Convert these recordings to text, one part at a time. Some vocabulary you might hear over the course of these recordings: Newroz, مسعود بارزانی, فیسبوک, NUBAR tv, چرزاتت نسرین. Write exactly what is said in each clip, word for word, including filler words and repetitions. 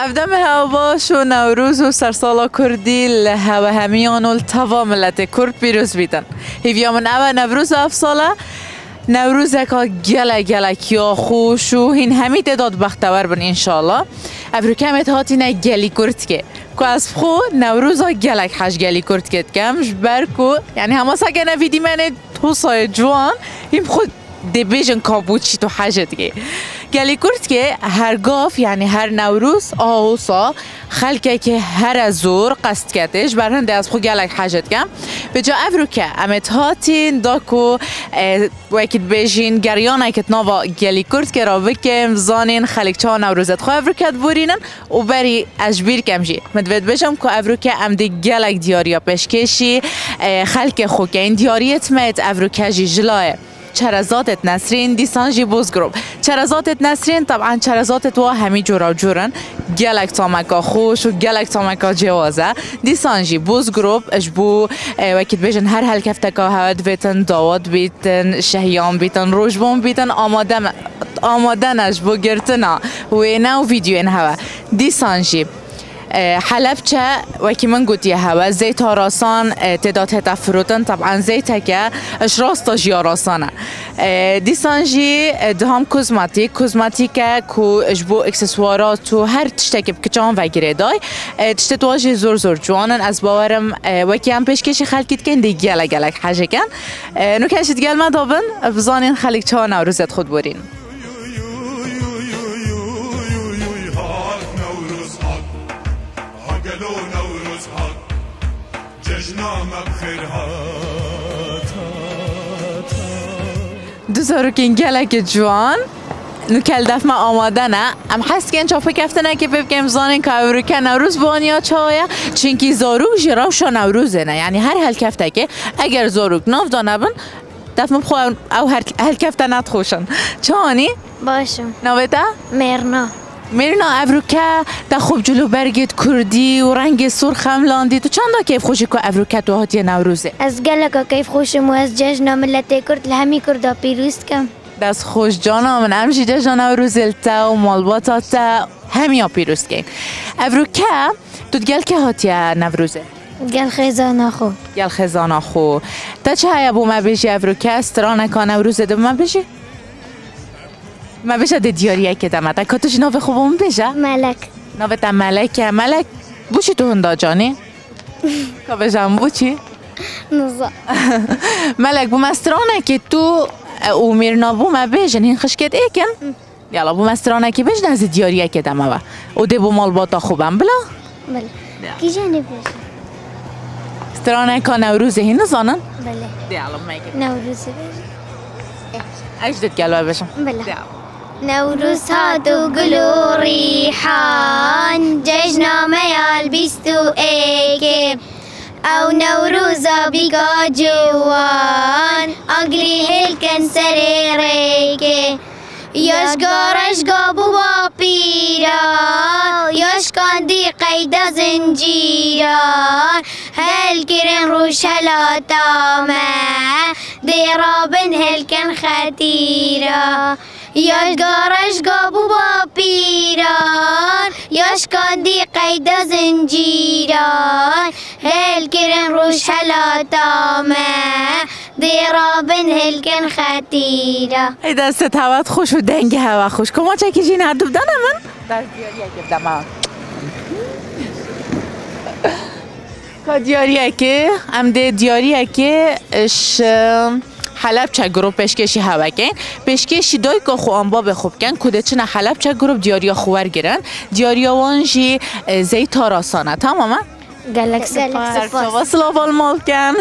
افدم هواش و نوروز و سرسال کردی له هوا همیان و التوا ملت کرد پیروز بیتن. هیویامون اول نوروز افساله نوروز که گله گله کیا خوش و این همی تعداد بختور بن انشالله. ابرکم اتهاتی نه گلی کرد که که از خو نوروز گله حش گلی کرد که کمش برکو یعنی همه سکنه ویدی من توصای جوان این خود دبیجن کابوچی تو حاجت که گلی کرد که هر گاف یعنی هر نوروز آوسا خلکه که هر زور قصد کتش برهنده از خو گلک حاجت کم به جا افرو که امت هاتین داکو وکیت بیجین گریان اکت نوا گلی کرد که را بکم زانین خلکچه ها نوروزت خواه افرو کت بورینن و بری اجبیر کم جی مدود بجم که افرو که امده گلک دیاریا پشکشی خلک خو که این دیاریت مید افرو کجی جلاه چرزاتت نسرین دیسانجی بزگروب چرزاتت نسرین طبعا چرزاتت و همی جورا جورن گلک تامکا خوش و گلک تامکا جوازه دیسانجی بزگروب اجبو وکیت بیجن هر هل کفتکا هود بیتن داوات بیتن شهیان بیتن روشبون بیتن آمادن آمادن اجبو گرتنا وینا و ویدیو این هوا دیسانجی حلبچه وکی من گوتی هوا زیت ها راسان تعداد هتا فروتن طبعا زیت ها که اش راستا جیا راسانه دیسانجی دهم کوزماتیک کوزماتیکه که اجبو اکسسوارات و هر تشتکی بکچان و گیره دای تشتت واجی زور زور جوانن از باورم وکی هم پیشکشی خلکیت کن دی گله گلک حجه کن نو کشید گلمه دابن بزانین خلک چه ها نوروزت خود برین دوزارو کن گلک جوان نکل دفمه آماده نه ام حس کن چاپه کفتنه که ببکم زانین که او رو که نوروز بانیا چایا چینکی زاروک جراوشا نوروزه نه یعنی هر هل کفته که اگر زاروک ناف دانه بن دفمه بخواه او هل کفته نت خوشن چانی؟ باشم نویتا؟ مرنا میرنا افروکه تا خوب جلو برگت کردی و رنگ سرخ هم لاندی تو چند کیف خوشی که افروکه تو هاتی نوروزه از گلکا کیف خوشم و از جشن ملت کرد لهمی کرد پیروز کم دست خوش جانم من امشی جشن نوروزل تا و مالباتا تا همیا پیروز کن افروکه تو گل که هاتی نوروزه گل خزانه خو گل خزانه خو تا چه هیا بو ما بشی افروکه استرانه که نوروزه دو ما بشی ما بشه دیاریه که دمت کاتوش نوه خوبم بشه ملک نوه تا ملکه ملک بوشی تو هنده جانی که بشم بوشی نزا ملک بومسترانه که تو اومیر نابو ما بشن این خشکت ایکن یلا بومسترانه که بشن از دیاریه که دمت و ده بومال باتا خوبم بلا بله کی جانی بشن استرانه که نوروزه هی نزانن بله نوروزه بشن اجدت گلوه بشن بله نوروز هات و گل و ریحان جشنا میال بیست و ایکم او نوروزا بیگا جوان اگری هلکن سر ریکه یشگار اشگا بوا پیران یشکان دی قید زنجیران هلکرن روش هلاتامه دیرابن هلکن خطیران یشگار اشگا بوا پیران یشکان دی قید زنجیران هلکرن روش هلاتامه دیرابن هلکن خطیران ای دستت هوات خوش و دنگ هوا خوش کما چکیشین هر دوب دانه من؟ دست دیاریه که بدم که دیاریه که امده دیاریه که اش حلب چه گروپ پشکشی هوا کن پشکشی دای که خو انباب خوب کن کده چنه حلب چه گروپ دیاریا خوور گرن دیاریا وانجی زی تاراسانه تمامه؟ گلک سپاس هر چوا سلاوال مال کن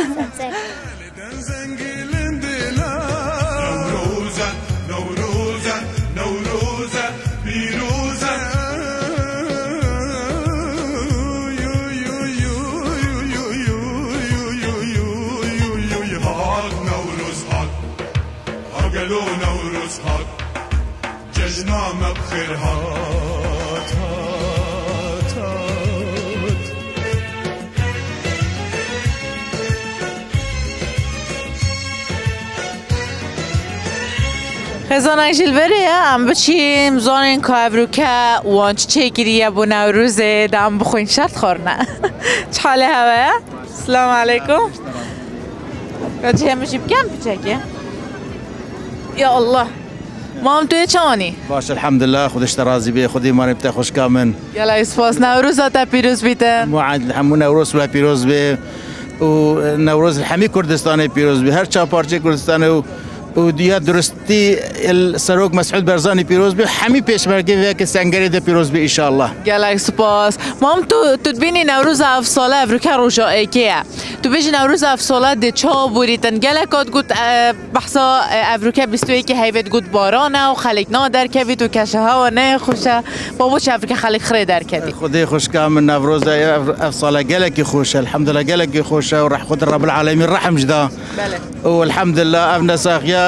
جشنام بخیر هات هات هات خزانه جلبره ام بچیم زانین کابروکه وانچ چه گریه بو نوروزه دم بخوین شرط خورنه چحاله هوا؟ سلام علیکم چه همشی بگم بچکه؟ یا الله مام توی چانی؟ باش الحمدلله خودش راضی بی خودی ما نبته خوشکام من یلا اسپاس نوروز تا پیروز بیته موعد همو نوروز و پیروز بی و نوروز الحمی کردستان پیروز بی هر چه پارچه کردستان و وديا درستي السروق مسعود برزاني بيروز بي حمي بيش مركي فيك السنجري ده بيروز بي ان شاء الله جالك سباس مام تو تبيني نوروز اف صاله افريكا روجايكيا تو بيجي نوروز اف صاله دي تشابوريتن جالكات قلت بحصه افريكا بیست و یک هيفت قلت بارانه وخلقنا دركبي تو كشها ونه خوشه بابوش افريكا خلق خري دركدي خدي خوشكام من نوروز اف صاله جالك خوشه الحمد لله جالك خوشه وراح خد رب العالمين رحم جدا بله والحمد لله ابنا ساقيا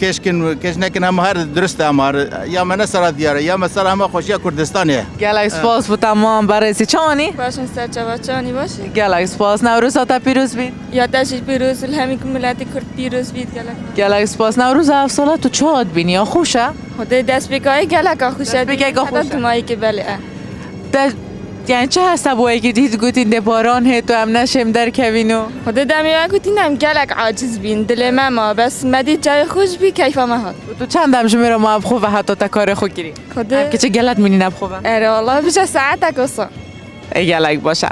كشكن كشنكن هم هر درست امار يا منصر دياره يا مسر هم خوشيه كردستانيه گالاکس پاس و تمام بررسی چانی باشه سرچاوا چانی باشه گالاکس پاس نوروز تا پیروز بین یا تاش پیروز الهمی ملت کرد پیروز بین گالاکس پاس نوروز هفت ساله تو چات بین یا خوشه خدای دست بکای گالاکا خوشه بگا خوشه که بله یعنی چه هسته بایی که دید گوتین ده باران هی تو هم نشم در کوینو خود دمیوه گوتین هم گلک عاجز بین دل مما بس مدید جای خوش بی کیفا مهاد تو چند هم جمعه رو ما هم خوبه حتی تا کار خود گیری خود هم که چه گلت مینین هم خوبه اره والله بشه ساعت اکسا ای گلک باشه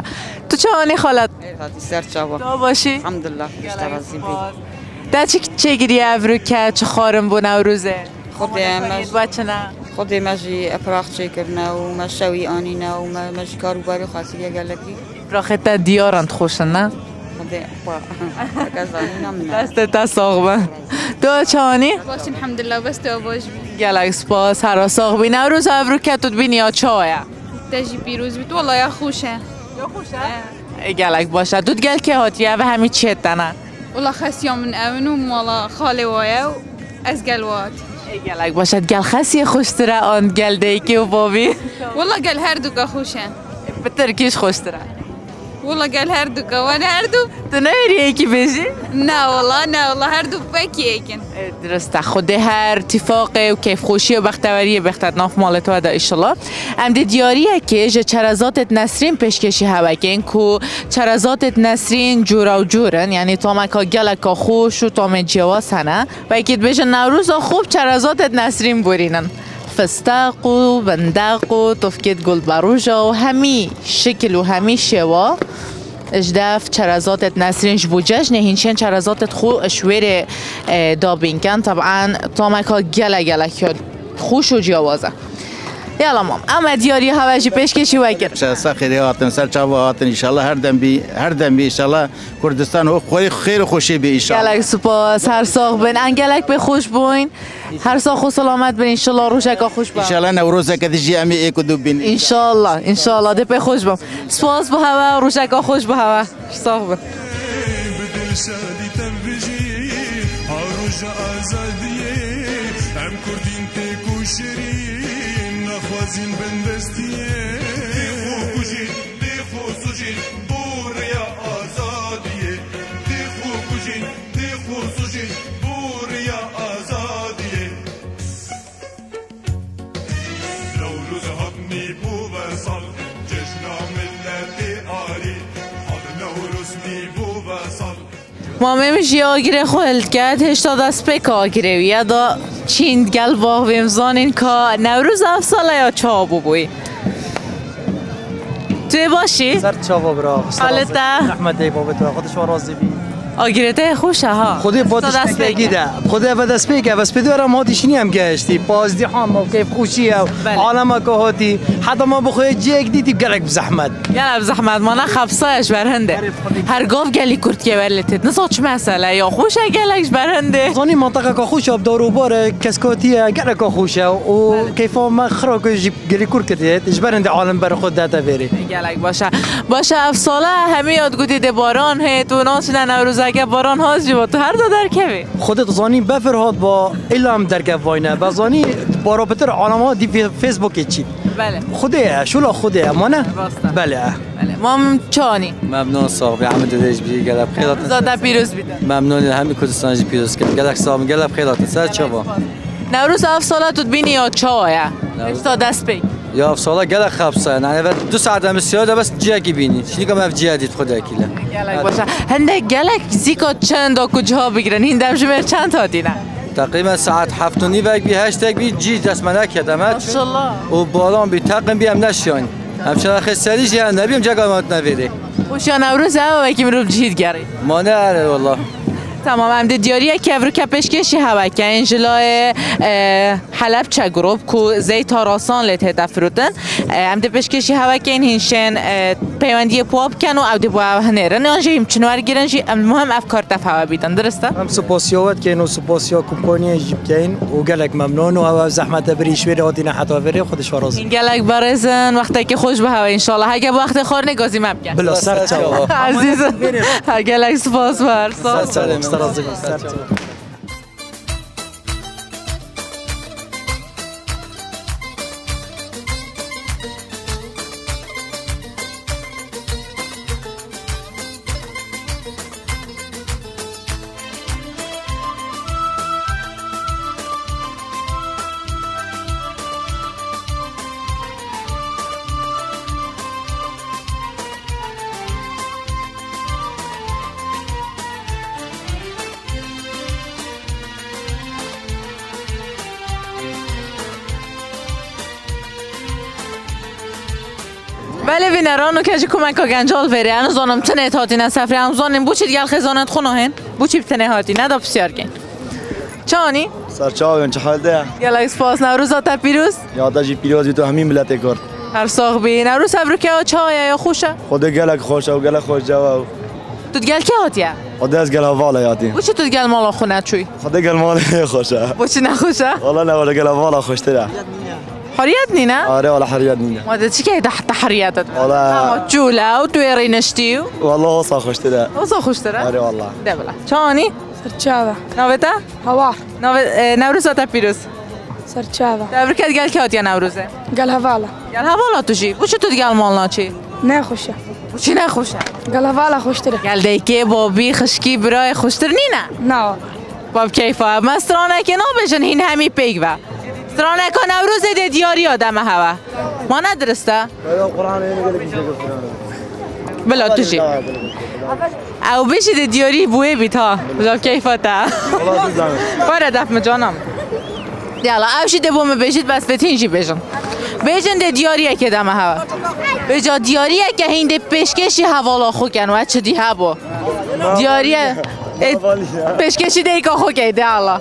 تو چه آنی خالت؟ ای سر چابا دا باشی؟ الحمدلله گشتر از این بید در چه گیری افرو که چه خارم بو نوروزه؟ خودی مجی ابراخت کردن و مشوی آنی نه و مجی کاروباری خاصیه گلکی ابراخت دیارند خوشن نه خودی ابراخت کازانی نمونه دست تا ساقب تو چانی باش الحمد لله بس تو باش گلک سپاس هر ساقب نوروز ابروکه تو بینیا چایا تجی پیروز بیت والله یا خوشه یا خوشه گلک باشه تو گل که هاتیه و همین چه تنه والله خسیام من اونم والله خاله وایا از گلوات گلک باشد گل خسی خوشتره آن گل دیکی و بابی والله گل هر دو که خوشه به ترکیش خوشتره والله گل هر دو که وان هر دو تو نمیری یکی بیشی؟ نه والله نه والله هر دو بکی یکن درسته خود هر اتفاق و کیف خوشی و بختوری بختتناف مال تو ده ایشالله امده دیاریه که جه چرزاتت نسرین پیشکشی هوکین که چرزاتت نسرین جورا و جورن یعنی تامکا گلکا خوش و تام جواز هنه و یکیت بشه نوروز خوب چرزاتت نسرین برینن فستاق و بندق و تفکیت گل بروجا و همی شکل و همی شوا اجداف چرازاتت نسرینج بوجش نهینشین چرازاتت خو اشویر دابین کن طبعا تامکا گله گله خوش و جوازه یالا مام اما دیاری هواجی پیشکشی وکر چه سخیری هاتن سر چاوا هاتن انشالله هر دم بی هر دم بی انشالله کردستان و خیر خوشی بی انشالله گلک سپاس هر ساق بین انگلک به خوش بوین هر ساق و سلامت بین انشالله روشکا خوش بین انشالله نوروزه که دیجی امی ایک و دو بین انشالله انشالله ده به خوش بم سپاس به هوا روشکا خوش به هوا ساق بین خوازین بندستیه دیخو کجی دیخو سوژی بوریا آزادیه دیخو کجی دیخو سوژی بوریا آزادیه نوروز همی بو وصل جشن ملت عالی حال نوروز می بو وصل مامم جیاگیر خولد کرد هشتاد دست پکا گیره یا دا چیند گل باقویم زانین که نوروز افساله یا چابو بوی توی باشی؟ سر چابو برا حالتا؟ رحمت ای بابتو خودش و راضی بی آگیرته خوشه ها. خودی بادش بگیده. خودی بادش بگه. بس بدورم هاتیشی هم گشتی. پازدی هم موقع خوشی او. عالم که هاتی. حتی ما بخوی جیک دیدی گلک بزحمت. گلک بزحمت ما نه خبصایش برنده. هر گاف گلی کرد که ولتت. نساچ مسئله یا خوشه گلکش برنده. زنی منطقه که خوشه اب داروباره کسکاتیه گلک خوشه و کیفا ما خراکش گلی کرد کتیه. اش برنده عالم بر خود داده بری. گلک باشه. باشه افساله همیاد گودی دباران هت و ناس نوروز اگه باران هاست جیبا تو هر دو درکه خودت زانی بفرهاد با ایلام درکه واینه و زانی با رابطر عالم ها دی فیسبوک چی؟ بله خوده شولا خوده ما نه؟ بله مام چانی؟ ممنون صاحب احمد دیش بی گلب خیلات زاده پیروز بیدن ممنون همی کردستانجی پیروز کرد گلک صاحب گلب خیلات سر چوا؟ نوروز هفت ساله تو بینی یا چا یا؟ افتا دست بی یا هفت ساله گلک خبسه نه دو ساعت هم سیاده بس جیگی بینی چی کم اف جیدید خوده اکیله گلک باشه هنده گلک زیکا چند و کجا بگیرن این دمجمر چند تا دیدن تقریبا ساعت هفت و نیوک بی هشت بی جی دست منک یدمت و بالان بی تقم بی هم نشیان همچنان خسری جی هم نبیم جگامات نویده خوشیان امروز هم و اکیم رو جید گرید ما نه هره والله تمام امده دیاریه که ورو کپش کشی هوکه انجلای حلب چه گروب که زیت ها راسان لیت هدف رودن امده پش کشی هوکه این هنشن پیوندی پواب کن و اوده با هنرن انجا هم چنوار گیرن جی مهم افکار دفع هوا بیدن درسته؟ هم سپاسیاوت که اینو سپاسیا کمپانی جیب کن و گلک ممنون و هوا زحمت بریش ویده هاتین حتا ویده خودش ورازن این گلک برزن وقتی که خوش به هوا انشالله اگه با وقت خور نگازی مبکن بلا سر چوا عزیزم گلک سپاس بر سلام بله وینرانو که چی کمک گنجال وری هنوز زانم تنه هاتی نه سفری هم زانم بوچید گل خزانت خونه هن بوچی تنه هاتی نه دا بسیار گن چانی؟ سرچاوین چه حال ده؟ گل اسپاس نوروز آتا پیروز؟ یادا جی پیروز بی تو همین ملت کرد هر ساخ بی نوروز هفرو که ها چه هایه یا خوشه؟ خود گلک خوشه و گلک خوش جوه تو گل که هاتیه؟ خود از گل والا یادی. بوچی تو گل مالا خونه چوی؟ خود گل مالا خوشه. بوچی نخوشه؟ والا نه ولی گل والا خوشتره. حريات نينا؟ آره والله حريات نينا. ماذا تشكي تحت حرياتك؟ والله. جولا وتويري نشتيو. والله وصا خوش ترى. وصا خوش ترى؟ آره والله. دبلا. شاني؟ سرچاوا. نوبتا؟ هوا. نوب نوروز آتا پیروز. سرچاوا. تبرکت گل که هاتیا نوروزه؟ گل هوالا. گل هوالا تو چی؟ بوچه تو گل مالنا چی؟ نه خوشه. بوچی نه خوشه؟ گل هوالا خوش ترى. گل دیکی بابی خشکی برای خوش تر نينا؟ نه. باب کیفا مسترانه که نبجن هین همی پیگوا. ترانه که نوروز ده دیاری آدم هوا ما ندرسته؟ بلا توشی او بشی ده دیاری بوه بیت ها بجاب کیفاته باره دفم جانم دیالا اوشی ده بومه بشید بس فتینجی بشن بجن ده دیاریه که دمه هوا بجا دیاریه که هنده پشکشی حوالا خوکن و چه دیه با دیاریه پشکشی ده ایکا خوکه دیالا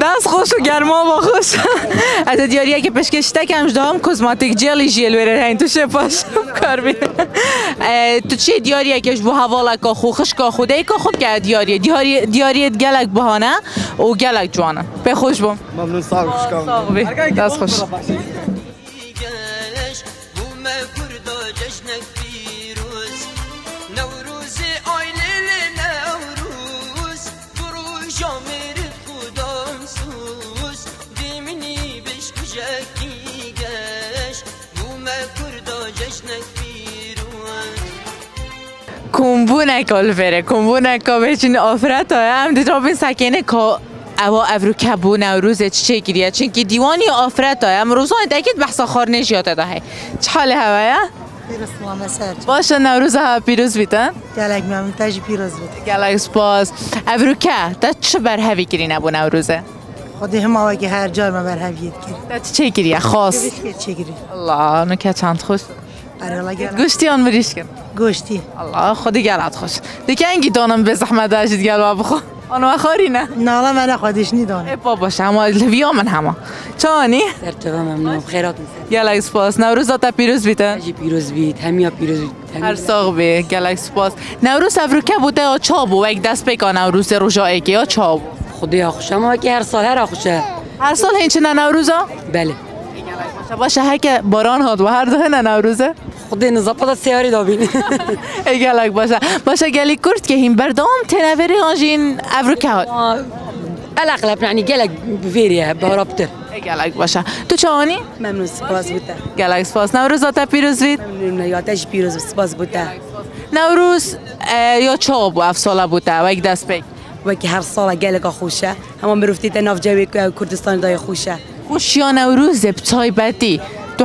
دست خوش و گرما با خوش از دیاریه که پشکشته که همش دام کزماتیک جلی جیل وره هین تو شپاش کار بیده تو چی دیاریه کهش بو حواله که خوخش که خوده ای که خود که دیاریه دیاریه گلک بهانه و گلک جوانه به خوش بام ممنون صاحب خوش کام دست خوش جشنك فيروز نوروز آي ليل نوروز بروج آمرد خودم سوز دیمنی بش کجکی گش بومه کردا جشنك فيروز کنبونه کالفره کنبونه که بچین آفرت هم دیتا بین سکنه که او ابرو کبو نوروز چه گیریه چونکی دیوانی آفرت های امروز های دکت بحثا خار نجیاته ده های چه حال هوایه؟ پیروز سلامه سرچ باشه نوروز ها پیروز بیتن؟ گلک ممنتج پیروز بیتن گلک سپاس ابرو که تا چه برهوی گیری نبو نوروزه؟ خودی هم آوه که هر جار ما برهویت گیری تا چه گیریه خاص؟ چه گیری؟ الله نکه چند خوش گوشتی آن بریش کن؟ گوشتی الله خودی گلت خوش دیگه انگی دانم به زحمت داشتید گلوا بخو آنو خاری نه؟ نالا من خودش نیدانم ای بابا شما لویا من همه چانی؟ سرطوه ممنون خیرات میسید گلک سپاس نوروز داتا پیروز بیتن؟ اجی پیروز بیت همیا پیروز بیت هر ساق بی گلک سپاس نوروز افروکه بوده یا چا بو؟ یک دست بکن نوروز روژا ایکی یا چا بو؟ خدایا خوشه ما که هر سال هر خوشه هر سال هنچه نه نوروزا؟ بله باشه هک باران هاد و هر دو نه نوروزه خود نزاپدا سیاری دابین اگلک باشه باشه گلی کرد که این بردام تنوری آجین افروکه هاد الاغلب یعنی گلک ویریه بهرابتر اگلک باشه تو چانی ممنون سپاس بوده گلک سپاس نوروز آتا پیروز بید ممنون یاتش پیروز سپاس بوده نوروز یا چاب و افساله بوده و یک دست بک و که هر سال گلک خوشه همون برفتید ناف جوی کردستان دای خوشه خوش یا نوروز بتای بدی تو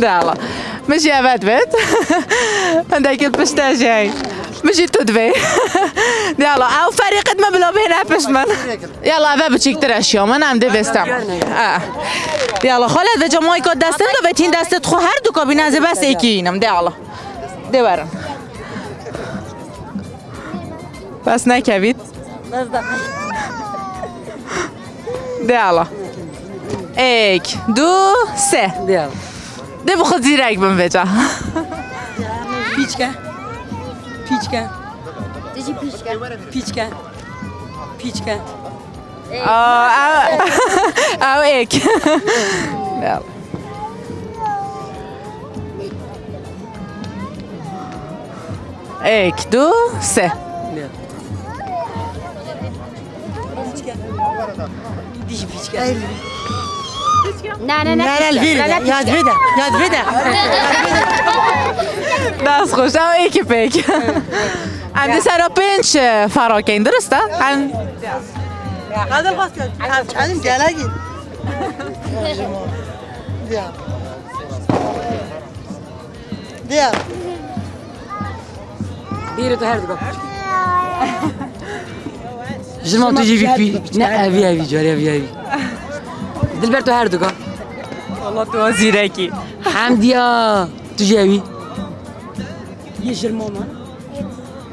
ده الله مشی اوت وید اندکید پشته جای مشی تو دوی ده الله او فریقت ما بلا بهنه پشت من یالا اوه بچیکتر اشیا من هم ده بستم ده الله خالت و جمعای که دستم دو وید این دستت خو هر دو کابینه از بس ایکی اینم ده الله ده برم بس نکوید دیالا یک دو سه دیالا دی بخود زیرک بم بجا پیچکه پیچکه دیجی پیچکه پیچکه پیچکه او یک دیالا یک دو سه دیش پیچکه نه نه نه نه یاد بده یاد بده دست خوش او ایکی پیک هم دی سرا پنج فراکین درسته؟ هم قدر خواست کن هم چندیم گلگین دیام دیام بیره تو هر دو گفت جرمان تو جیبی پی نه اوی اوی جاری اوی اوی دلبر تو هر دوگا والله تو وزیرکی حمدیا تو جیبی یه جرمان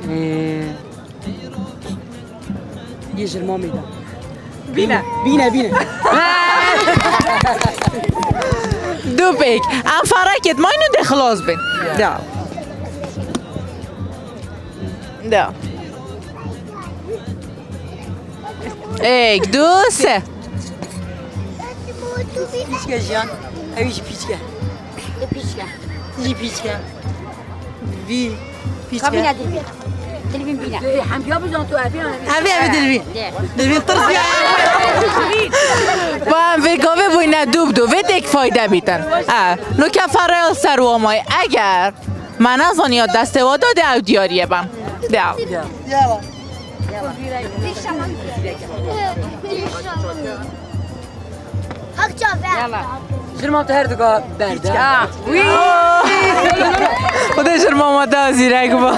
من یه جرمان میدم بینه بینه بینه دو پیک ام فرکت ما اینو دخلاص بین ده ده یک دو سه پیچکه جان اویش پیچکه پیچکه جی پیچکه وی پیچکه کابینه دلوین دلوین بینه هم بیا بزن تو اوی اوی دلوین دلوین ترس بیا با هم بگاوه بوینه دوب دو وید ایک فایده بیتن نو که فرایل سر و امای اگر من از آنیا دسته وادا ده او دیاریه بم ده او دیاریه جرمام تو هر دوگاه برده خدا جرمام آده زیرک با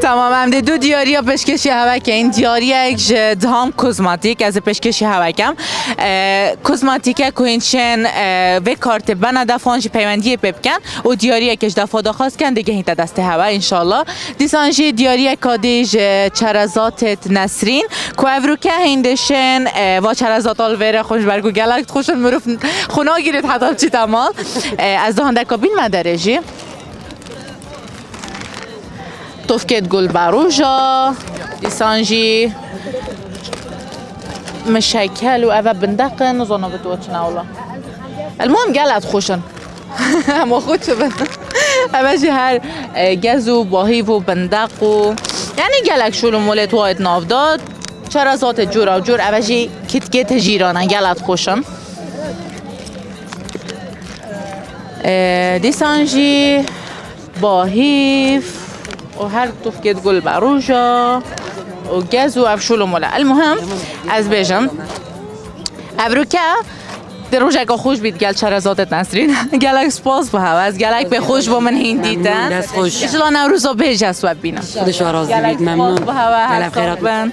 تمام امده دو دیاریا پشکشی هوک این دیاریا یک دهام کوزماتیک از پشکشی هوکم کوزماتیکه کوینچن و کارت بنا دفانج پیوندی پپکن و دیاریا کش دفا دخواست کن دیگه هیتا دست هوا انشالله دیسانجی دیاریا کادیج چرزاتت نسرین که افروکه هندشن و چرزات آلوره خوش برگو گلک خوشن مروف خونا گیرید حتی چی تمام از دهانده کابین مدرجی توفكت گل باروجا دیسانجی مشکل و اوه بندقن زانو بتوچن اولا المهم گلت خوشن اما خودشو بندن اوه جی هر گز و باهیو و بندق و یعنی گلک شلو مولت واید نافداد چرا ذات جورا جور اوه جی کتگت جیرانن گلت خوشن دیسانجی باهیف و هر توفكت گل باروجا و گاز و افشولو مولا المهم از بیجم ابروکه در روژه که خوش بید گل چرزاتت نسرین گلک سپاس به هواز گلک به خوش با من هندیتن دست خوش اجلا نوروزا بیجه سواب بینم خودشو راضی بید ممنون گلک خیرات بند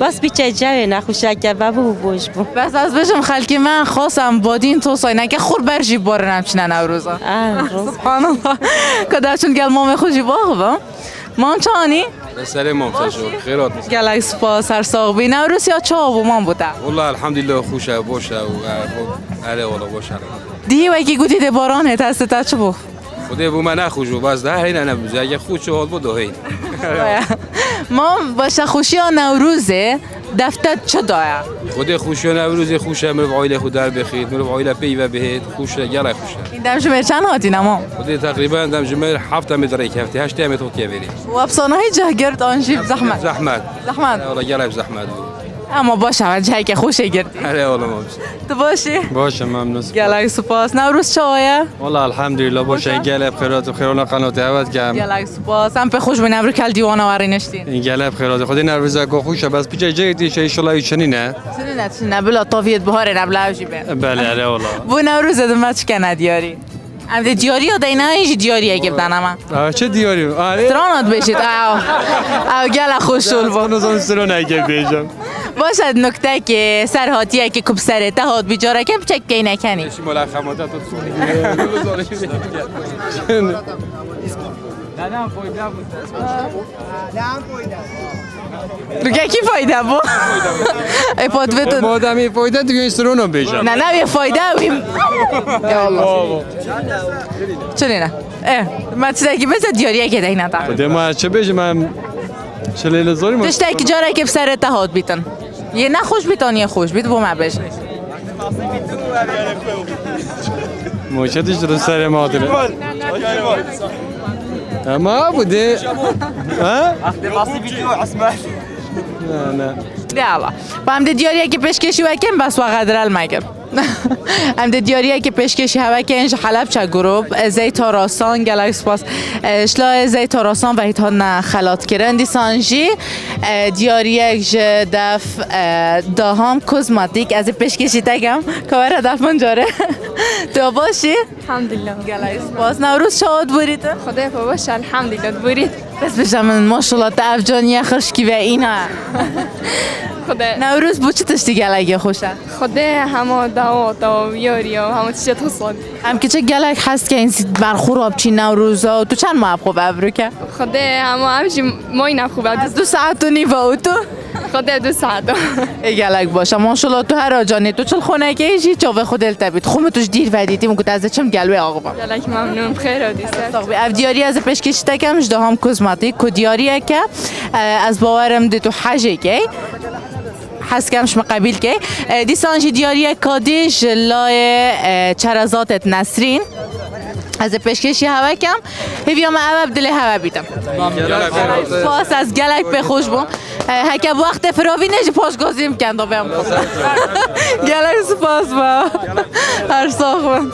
بس بیچه جوه نخوشه اگر بابو بوش بو بس از بشم خلکی من خواستم بادین تو ساینه که خور بر جیب بارنم چنه نوروزا امروز سبحان الله کدرچون گل مام خوشی باغ با مام چانی؟ سر مام تشور خیرات میسه گلک سپاس هر ساق بی نوروز یا چه آبو مام بوده؟ والله الحمدلله خوشه باشه و هره والا باشه دیه و اگه گودی ده بارانه تسته تا چه بخ؟ خودی بو من نخوشو باز ده هینه نبوزه اگه خوش حال با ده هینه مام باشه خوشی ها نوروزه دفتر چه دایا؟ خود خوشی ها نوروزه خوشه مروف عایله خود در بخید مروف عایله پیوه بهید خوشه گره خوشه این دمجمه چند هاتی نمام؟ خود تقریبا دمجمه هفت همه ریک هفته هشت همه تو که بریم و افسانه های جه گرد آنجیب زحمت زحمت زحمت اولا گره زحمت بود اما باشه و جه که خوشه گردی هره اولا ما بشه تو باشی؟ باشه ممنون سپاس گلک سپاس نوروز چه آیه؟ والا الحمدلله باشه گلب خیرات و خیران قنات عوض کم گلک سپاس هم به خوش به نورو کل دیوان آوری نشتین این گلب خیرات خودی نوروزه که خوشه بس پیچه جایی دیشه ایشالا ایچنی نه؟ چنی نه چنی نه بلا تاویت بهاره نه بلا اوشی بین بله هره اولا بو نوروز دنبه چکه ندیاری؟ امده دیاری ها دینا هیچی دیاری ها گفتن همه چه دیاری ها؟ استرانات بشید او او گل خوش شل با نوزان استران اگه بیشم باشد نکته که سر هاتیه که کب سره تا هات بیجاره که بچک که نکنی چی ملخماته تا تسونی دادم فایده بود دادم فایده دیگه کی فایده بود؟ ای پادویتون مادم یه فایده دیگه این سرونم بیشم نه نه یه فایده اویم چلی نه من چیزی مثل دیاریه که دیگه ندارم خود ما چه بیشم من چلی لزاری من دشته که جاره که بسر اتحاد بیتن یه نه خوش بیتن یه خوش بیت با من بیشم موشتش رو سر مادره ما بودي ها اخذ باصي فيديو عثمان لا لا يلا بامد دياريه كي پيشكشي وكم بس وقدر الماكم امد دياريه كي پيشكشي هواكنج حلب چا گروپ زي تاراسان گلکس پاس اشلا زي تاراسان و هيتان خلات کرند سانجي دياريه دف دهام کوزماتیک از پيشكشي تگم کاور هدف من جاره تو باشي الحمد لله. قال باس نوروز شاد بريت. خدای پاوش الحمد لله بريت. بس بجام ما شاء الله تعب جانیا خوش کی و اینا. خدا نوروز بو چی تشتی گلک خوشه؟ خدا همه دعوات و یاری و همه چیز حسن. هم که چه گلک هست که این برخوراب چی نوروزا تو چند ماه خوب ابرو که؟ خدا همه همش ما اینا خوب از دو ساعت و نیم و تو خدا دو ساعت. گلک باشه ماشاءالله تو هر آجانی تو چل خونه که چی چاو خودت تبید خم توش دیر ودیدی مگه از چم گلوی آقا؟ گلک ممنون خیر هست. افدیاری از پیش کشیده کمش دهم کوزماتیک کودیاریه که از باورم دی تو حاجه که حس کمش مقابل که دیسانجی دیاریه کادیش لای چرازات نسرین از پشکشی هوا کم هیویم عواب دل هوا بیتم پاس از گلک به خوش بوم هکب وقت فراوی نجی پاش گازیم کند و بهم گلک سپاس با هر ساخون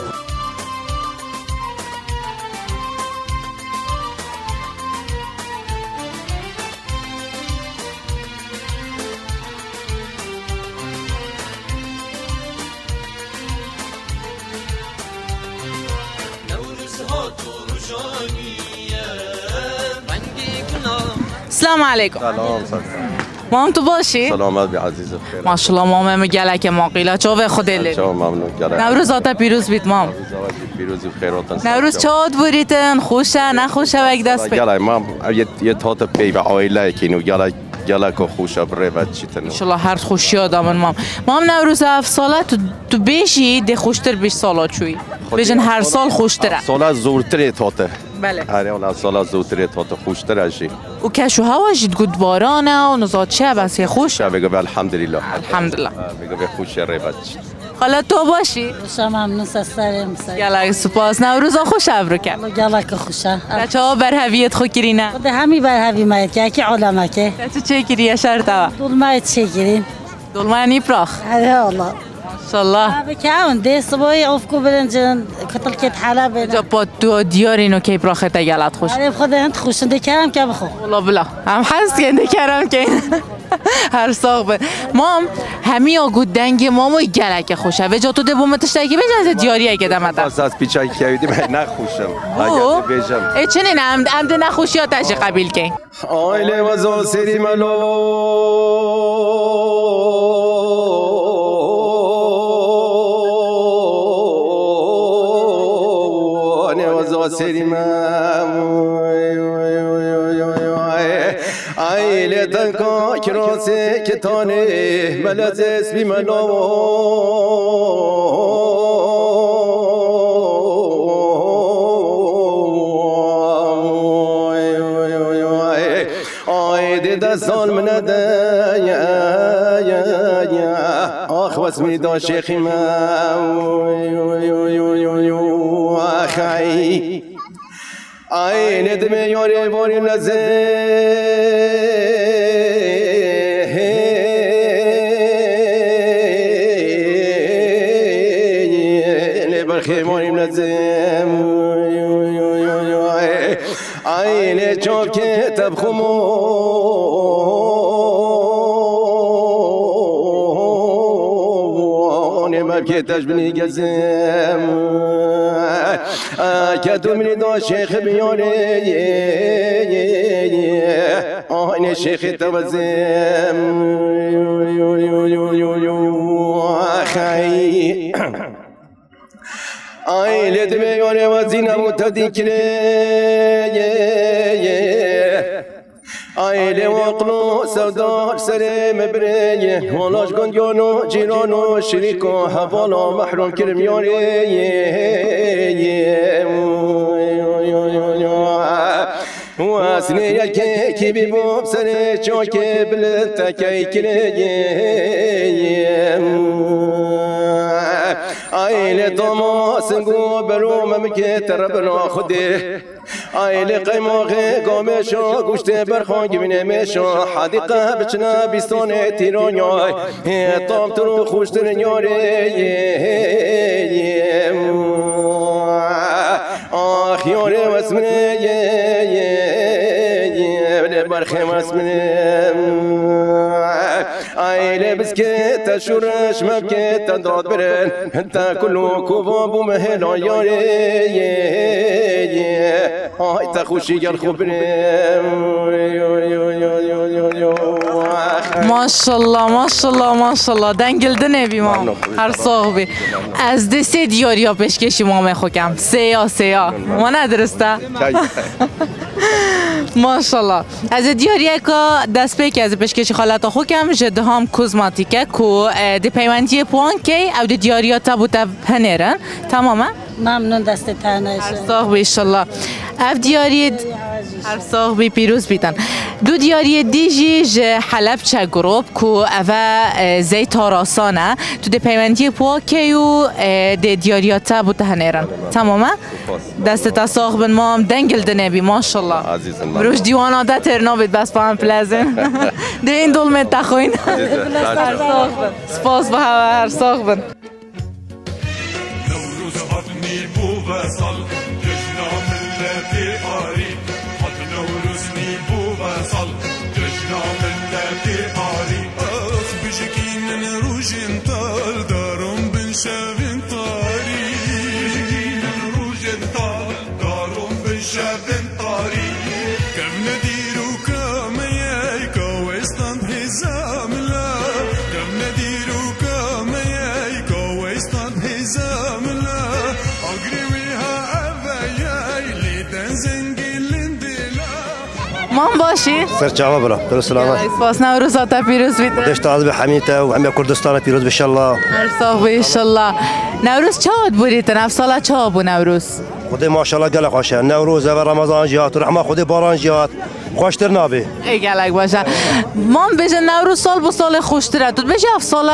السلام عليكم. سلام سلام. مام تو باشی؟ سلامت عزیزم خیر. ماشاءالله مام گلک ما قیلا چاو خودل. چاو ممنون گلک. نوروز آتا پیروز بیت مام. پیروز خیر آتن. نوروز چاد بریتن خوشه نخوشه وگ دست بی. گلک مام یه تات پی و عائله کینو گلک گلک خوشه بره و چیتن. ماشاءالله هر خوشی آدمن مام. مام نوروز هفت ساله تو تو بیشی ده خوشتر بیش سالا چوی. بیشن هر سال خوشتره. سالا زورتره تاته. بله. هر اون سالا زودتر تا تو خوشتر اشی. و کشو هوا جد گود بارانه و نزادشه بسیار خوشه. بگو الحمدلله. الحمدلله. بگو خوشی ربات. حالا تو باشی؟ خوشم ممنون سرم سر. گلک سپاس نوروز خوش ابرو کن. گلک خوشه. بچه‌ها برهویت خو کرینه. خود همی برهوی مایت که کی علما که. تو چه کری شرط و؟ دلمایت چه کرین؟ دلمانی پراخ. هره الله. الله. به کاون دست باید افکو برند کتال کت حالا به. جبات دو دیارینو کی پراخه تجلات خوش. عرب خودند خوشند دکارم که بخو. الله بله. هم حس کن دکارم که هر صاحب. مام همی آگود دنگی مامو گلک خوشه. و جاتو دبومتش تاکی بچه دیاریه که دم داد. از پیچای کیایی من نخوشم. او. ای چنین هم هم دن نخوشی آتش قبیل که. آیله و زوسری ملو. أيلي تنكا كراسي كتاني ملازس بملاوي أيدي دسال من دايا أخ واسمي دا شيخي خاي اي ندم يوري بوري نزيل برخي موري نزيم اي نشوف كتاب خمون ما بكيتاش بني جزام کدوم نیدو شیخ بیاره آن شیخ توزم خی آن لذت بیاره وزینه متدیکره آیله وقلو سودار سر مبریه ولاش گنجانو جیرانو شریکو حوالا محرم کرم یاری واسنی یکی کی بی باب سر چاکی بلند تکی کریه آیله داماس گو برو ممکت ربنا خوده آیله قیماغه گامشا گوشت برخانگی بینمشا حدیقه بچنا بیستان تیرانیای تام ترو خوشتر یاره آخ یاره واسمنه برخی واسمنه آیله ليلة بسكت شورش مبكت داد برن انت كلو كوب ومهل عياري هاي تخوشي يا Maşallah, maşallah, maşallah. Dengildin ev imam. Her sahibi. Az de se diyar ya peşkeş imame xokem. Seya, seya. Ma nedir usta? Maşallah. Az de diyar ya ka dest pek az peşkeş xalata xokem. Jedham kozmatike ku de peymandiye puan ki av de diyar ya tabu tab heneren. Tamam mı? Memnun desteğine. Her sahibi inşallah. Av diyariyed. Her sahibi piruz biten. دو دیاری دیجی ج حلب چه گروپ کو اوه زی تاراسانه تو ده پیوندی پاکی و ده دیاریاته بوده هنیرن تمامه دست تا صاحبن ما هم دنگل دنه بی ماشالله بروش دیوانا ده ترنا بید بس با هم پلزن ده این دولمت تخوین سپاس به هر صاحبن نوروز آدمی بو و سال جشنا ملت آری حد نوروز نیبو صل جشنا ملتی عاری از بچکین نروجن تال دارم بنشین تاری بچکین نروجن تال دارم بنشین تاری کم ندیر و کم یای کوستان حزام لا کم ندیر و کم یای کوستان حزام لا اگریها اولی لیدن زنگی من باشی سرچاوا برا درو سلامت سپاس نوروز آتا پیروز بیت دشت از به حمیته و عمی کردستان پیروز ان شاء الله هر صاحب ان شاء الله نوروز چاد بودیت نفس سالا چا بو نوروز خدای ماشاءالله گلک باشه نوروز و رمضان جهات رحمه خدای باران جهات خوشتر نابی ای گلک باشه من بجه نوروز سال بو سال خوشتره تو بجه اف سال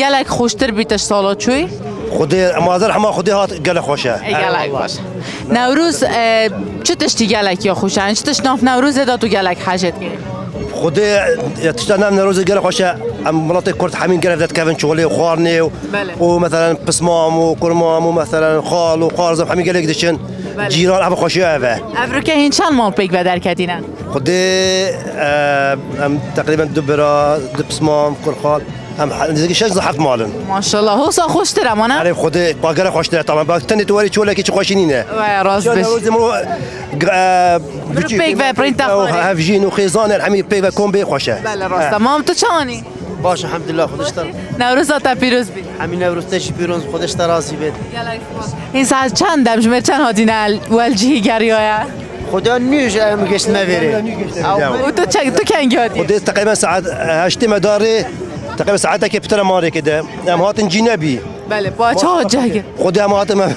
گلک خوشتر بیتش سالا چوی خودی مادر همه خودی هات گله خوشه. گله باشه. نوروز چه تشتی گله کیا خوشن؟ چه تشت ناف نوروز داد تو گله حاجت کی؟ خودی تشت ناف نوروز گله خوشه. املاتی کرد همین گله داد کفن چولی و خارنی و مثلا پسمام و کرمام و مثلا خال و خارزم همین گله کدشن جیران هم خوشی اوه. افرکه این چند مال پیک بدر کدینن؟ خودی تقریبا دوباره دپسمام کرخال. ام نزدیک شش زحمت مالن. ماشاءالله هوسا خوشتره من. عارف خودی باگر خوشتره طبعا باکتنی توری چوله کی چه خوشی نینه. وای راست بس. برو پیک و پرینت خوری. هفجین و خیزان الحمی پیک و کم بی خوشه. بله راست. مام تو چانی؟ باشه الحمدلله خودش تر. نوروز تا پیروز بی. همین نوروز تشی پیروز خودش تر راضی بید. این ساعت چند دم جمر چند هاتی نال ولجی گریایا. خدا نیوش امکش نمیره. او تو چه تو کنگیادی؟ خودی تقریبا ساعت هشتی مداره. تقریبا ساعتها كيف ترى ماري كده أم هات جنبي بله باچه جهگی خودی هم آت مف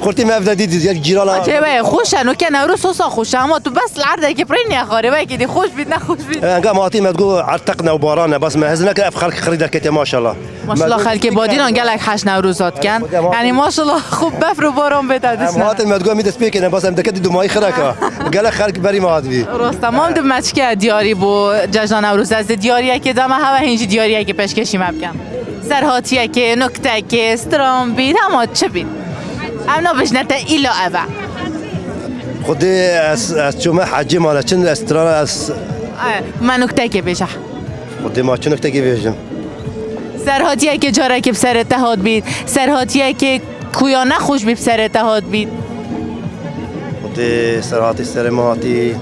خورتی مفدا دیدی یک جیرالا چه بای خوشن و که نوروز سوسا خوشه اما تو بس العرده که پرین نخوری بای که دی خوش بید نخوش بید انگام آتی مدگو عرتقنا و بارانه بس مهزنه که خلق خریده کتی ماشالله ماشالله خلق بادین انگلک حش نوروزات کن یعنی ماشالله خوب بفر و باران بده دشنه آتی مدگو میدس پیکنه بس هم دکتی دومای خرکا گله خلق بری مادوی راست تمام دو مچکه دیاری بو جشن نوروز از دیاریه که دم هوا هنج دیاریه که پیشکشی مبکن سرهاتیه که نکته که استرام بید همه چه بید هم نبشنه تا ایلا اوه خودی از چومه حجی ماله چند استرام از من نکته که بیشه خودی ما چه نکته که بیشم سرهاتیه که جاره که بسر اتحاد بید سرهاتیه که کویا نخوش بی بسر اتحاد بید خودی سرهاتی سرماتی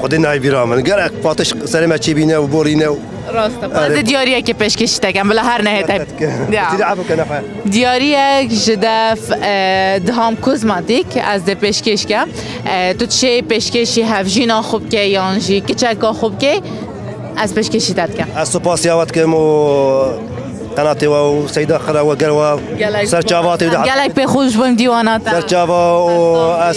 خودی نای بیرامن گر اکپاتش سرمه چی بینه و بورینه و راسته باز دیاریه که پشکش تگم بله هر نه تایب دیاریه جدف دهام کوزماتیک از ده پشکش کم تو چه پشکشی هفجینا خوب که یانجی که چکا خوب که از پشکشی تد کم از سپاس یاوت کم و قناتی و سیده خرا و گلوا سرچاواتی گلک به خوش بم دیوانات سرچاوا و از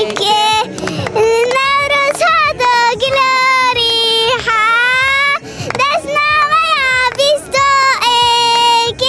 یک نورس هات گلری ها دشنامه بیست یک.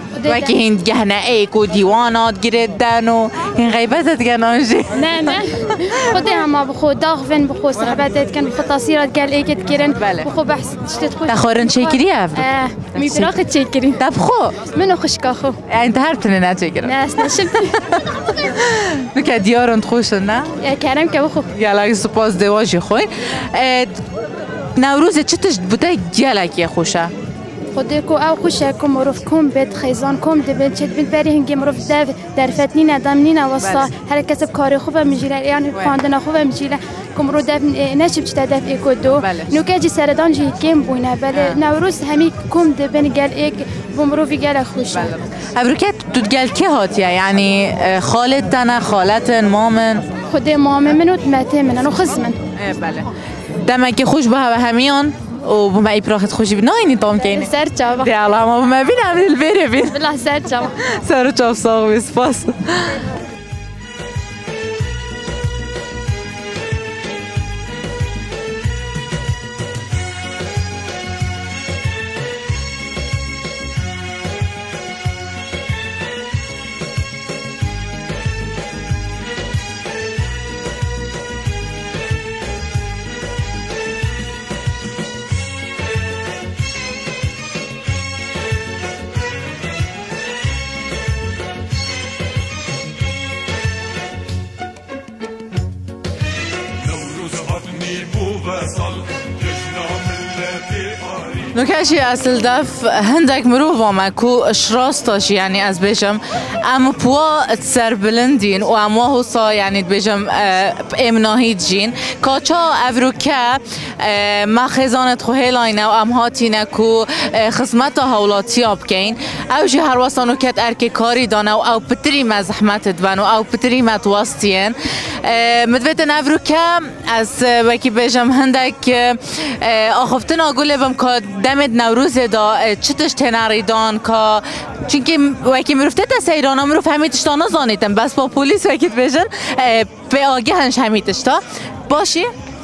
وقتی هند گهنه ایک و دیوانات گردن و این غیبتت گنانجی نه نه خود هم بخو داغفن بخو صحبتت کن بخو تصیرات گل ایکت کرن بخو بحث تشتت خوش تخورن چیکری افر میتراخت چیکری تب خو منو خوشکا خو انت هرتنه نه چیکری نه نشبت نکه دیارن خوش نه کرم که بخو گلک سپاس دواجی خو نوروز چتش بوده گلک خوشه خودکو آو خوشه کم مروف کم بد خیزان کم دبل چت بل بری هنگی مروف داف درفت نی ندم نی نوستا هر کس بکاری خوبه میجیره یعنی خواندن خوبه میجیره کم رو داف نشیب چت داف ایکو دو نکجی سردان جی کم بونه بله نوروز همی کم دبل گل ایک بمروفی گل خوشه. ابروکت تو گل که هاتیه یعنی خالد دن خالتن مامن خود مامن منو مته منن و خزمن. بله دمکی خوش به همیان و بما إبراخت خوشي بنايني طام كيني سرچا دي الله ما بما بينا من البيري بين بالله سرچا سرچا بصاغ بسباس نکشی اصل دف هندک مروف آمکو اشراستاش یعنی از بیشم اما پوا سر بلندین و اما حسا یعنی بیشم امناهی جین کاچا افرو که ما خیزانت خوهی لاینه و امهاتی نکو خصمت هولاتی آب کین او جی هرواسانو کت ارکی کاری دانه و او پتری ما زحمتت بن و او پتری ما تواستین مدویتن افرو که از وکی بیشم هندک آخفتن آگوله بم که دمت نوروز دا چتش تناریدان که چونکه وکی مرفته تا سیران ها مرفت همیتشتان ها زانیتن بس با پولیس وکیت بجن به آگه هنش همیتشتا باشی؟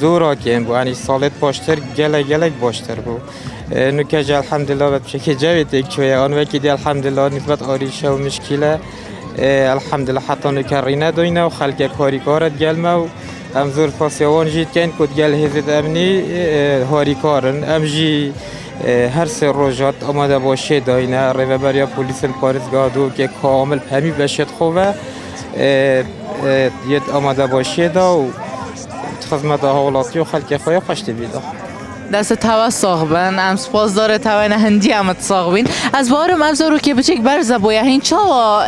زورا کم بو یعنی سالت باشتر گله گله باشتر بو نوکه جا الحمدلله و بچه که جویت یک چویه آن وکی دی الحمدلله نسبت آریشه و مشکله الحمدلله حتی نکرینه دوینه و خلک کاریکارت گلمه و ام زور پاسیوان جید کن کد گل هزت امنی هاریکارن ام جی هر سه روزات آماده باشه داینه ریوبریا پلیس پارسگادو که کامل همی باشد خوبه یه آماده باشه دا و خدمت حوالاتی و خلک خویا خوشت بیدا دست توا صاحبن ام سپاس داره توان هندی هم صاحبین از بارم ام زارو که بچک برزه بایا هین چاوا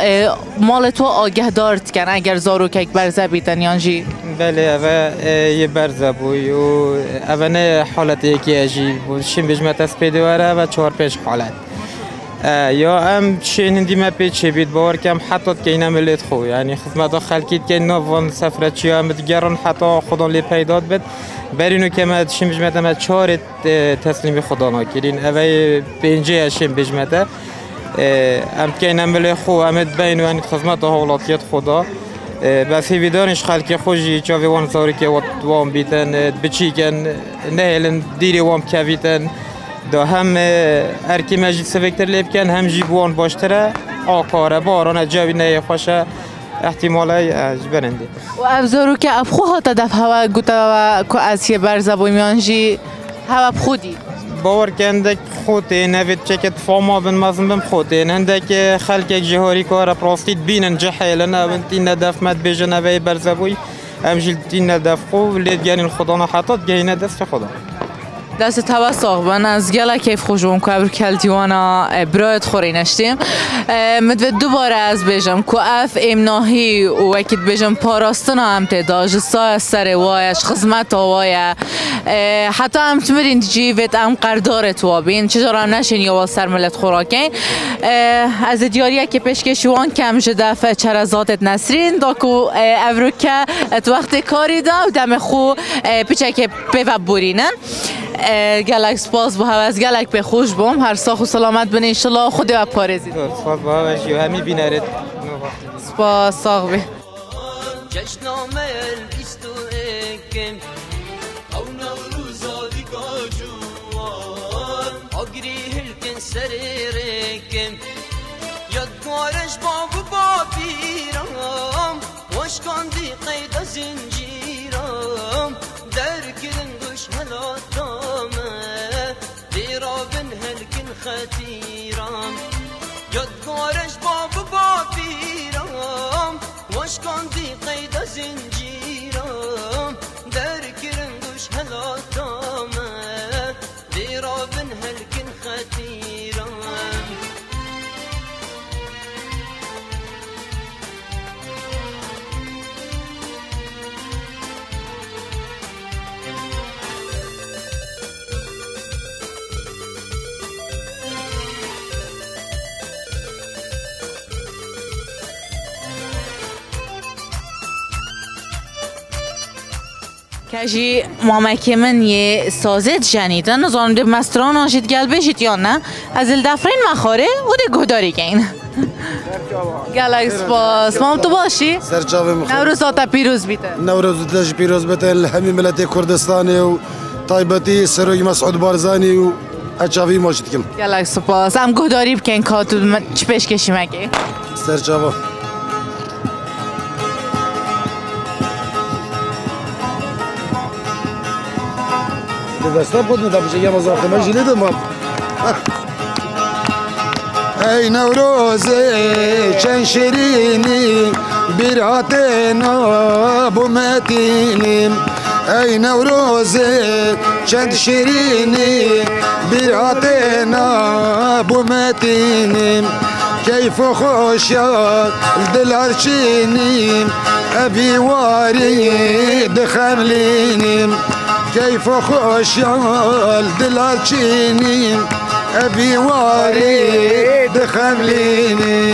مال تو آگه دارت کن اگر زارو که برزه بیتن یانجی بله و یه برزه بوی و اونه حالت یکی اجی شیم بجمت از پیدواره و چهار پیش حالت یا ام چین هندی ما پیچه بید باور کم حتی که این ملت خو یعنی خدمت خلکیت که نوان سفره چی هم دیگران حتی خدا لی پیداد بد برینو که ما شیم بجمت ما چهار تسلیم خدا نکرین اوه پینجه شیم بجمت ام که این ملت خو امد بینو یعنی خدمت حالاتیت خدا بسی ویدانش خالکی خوشی چاوی وان سری که وقت وام بیتن بچیکن نهلن دیری وام که بیتن دا هم ارکی مجلس وکتر لیب کن هم جیبوان باشتره آکاره باران جاوی نه خوشه احتمالای جبرنده و ابزارو که ابخوها تا دف هوا گوتا و که از یه برزبوی میانجی هوا بخودی باور کندک خوده نوید چکت فاما بن مزن بم خوده هندک خلک جهاری کار پراستید بینن جحیلن اوند این ندف مد بجن اوی برزبوی هم جلد این ندف خو لید گنین خدا نحطات گهی ندف خدا دست توسع بنا از گله کیف خوشم کبر کل دیوانا برایت خوری نشتیم مدت دوباره از بیشم کو اف امناهی و اکید بیشم پاراستن هم تعداد سای سر وایش خدمت وایه حتی هم تمرین جیبت هم قردارت وابین چجور هم نشین یا واسه سر ملت خوراکین از دیاری که پشکشیوان کم جدا فچر ذاتت نسرین داکو افروکه ات وقت کاری دا و دم خو پیچک پیو برینن گلک سپاس بو هواز گلک به خوش بوم هر ساخ و سلامت بن ان شاء الله خدا و پارزی سپاس بو هواش و همی بینرت سپاس ساخ بی خطيرام قد قارش باب بابيرام واش كان دي قيد زنجيرام دركرن دوش هلاتامه ديرا بن هلكن خطيرام کجی مامکی من یه سازت جنیدن از آن دو مستران آشید گل بشید یا نه از الدفرین مخاره او ده گوداری کن گلک سپاس مام تو باشی؟ سرچاوه مخاره نوروز آتا پیروز بیتر نوروز دلش پیروز بیتر همی ملت کردستانی و طایبتی سروی مسعود بارزانی و اچاوی ماشید کن گلک سپاس هم گوداری بکن که تو چی پیش کشیم اگه؟ سرچاوه دستا بود نداشته یه مزاحم مجله دم. ای نوروز چن شیرینی برات نابومتینی ای نوروز چن شیرینی برات نابومتینی كيف خوشا الدل هرشيني أبي وارد خمليني كيف خوشا الدل هرشيني أبي وارد خمليني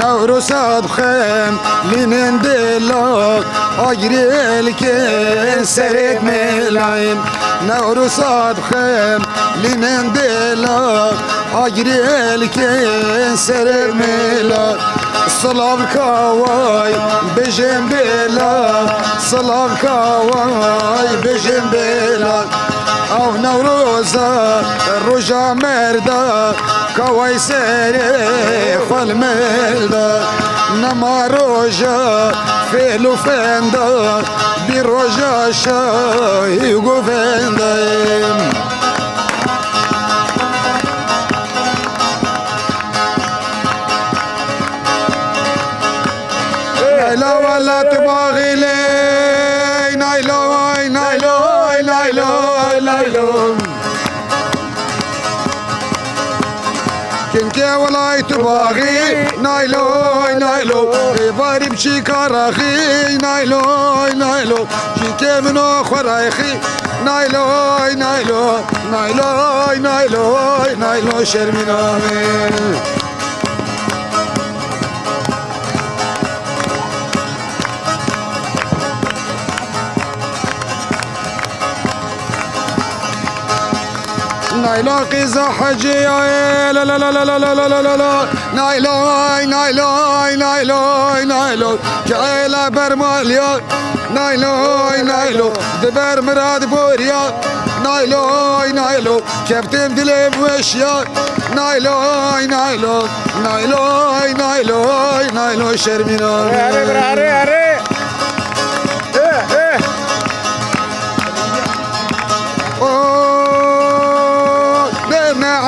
نوروز أدخم لنين دلاغ أجري الكين سريت ملايم نوروز أدخم لنين دلاغ أجري الكين سريت ملايم صلاة كواي بجن بلاغ صلاة كواي بجن بلاغ أو نوروز الرجا مردا كواي سري خلملدا نما روجا فيلو فندا بروجا شاي وغفندا لا ولا تباغي لي نايلو نايلو نايلو نايلو كنتي ولا تباغي نايلو نايلو غير بشي كراخي نايلو نايلو جيتي من اخراخي نايلو نايلو نايلو نايلو نايلو شرمنامي نايلا قيزا حجي لا لا لا لا لا لا لا لا لا نايلا نايلا نايلا نايلا كايلا برماليا نايلا نايلا دبر مراد بوريا نايلا نايلا كابتن دليب وشيا نايلا نايلا نايلا نايلا نايلا شرمينا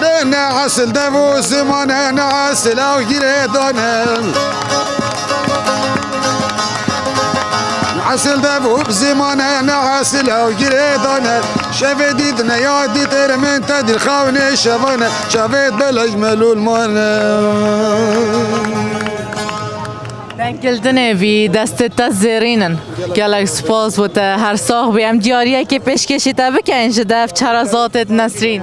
نه نه عسل دو زمانه نه عسل او گیره دانه عسل دبو بزمانه نعسل او جريدانه شافي دي دنيا دي تير من تدي الخاوني شافانه شافيت بالاجمل والمانه دنکلدنه وی دست تا زیرینن گلکس پاس و تا هر ساخ بیم دیاریه که پیشکشی تا بکن جدف چرا ذاتت نسرین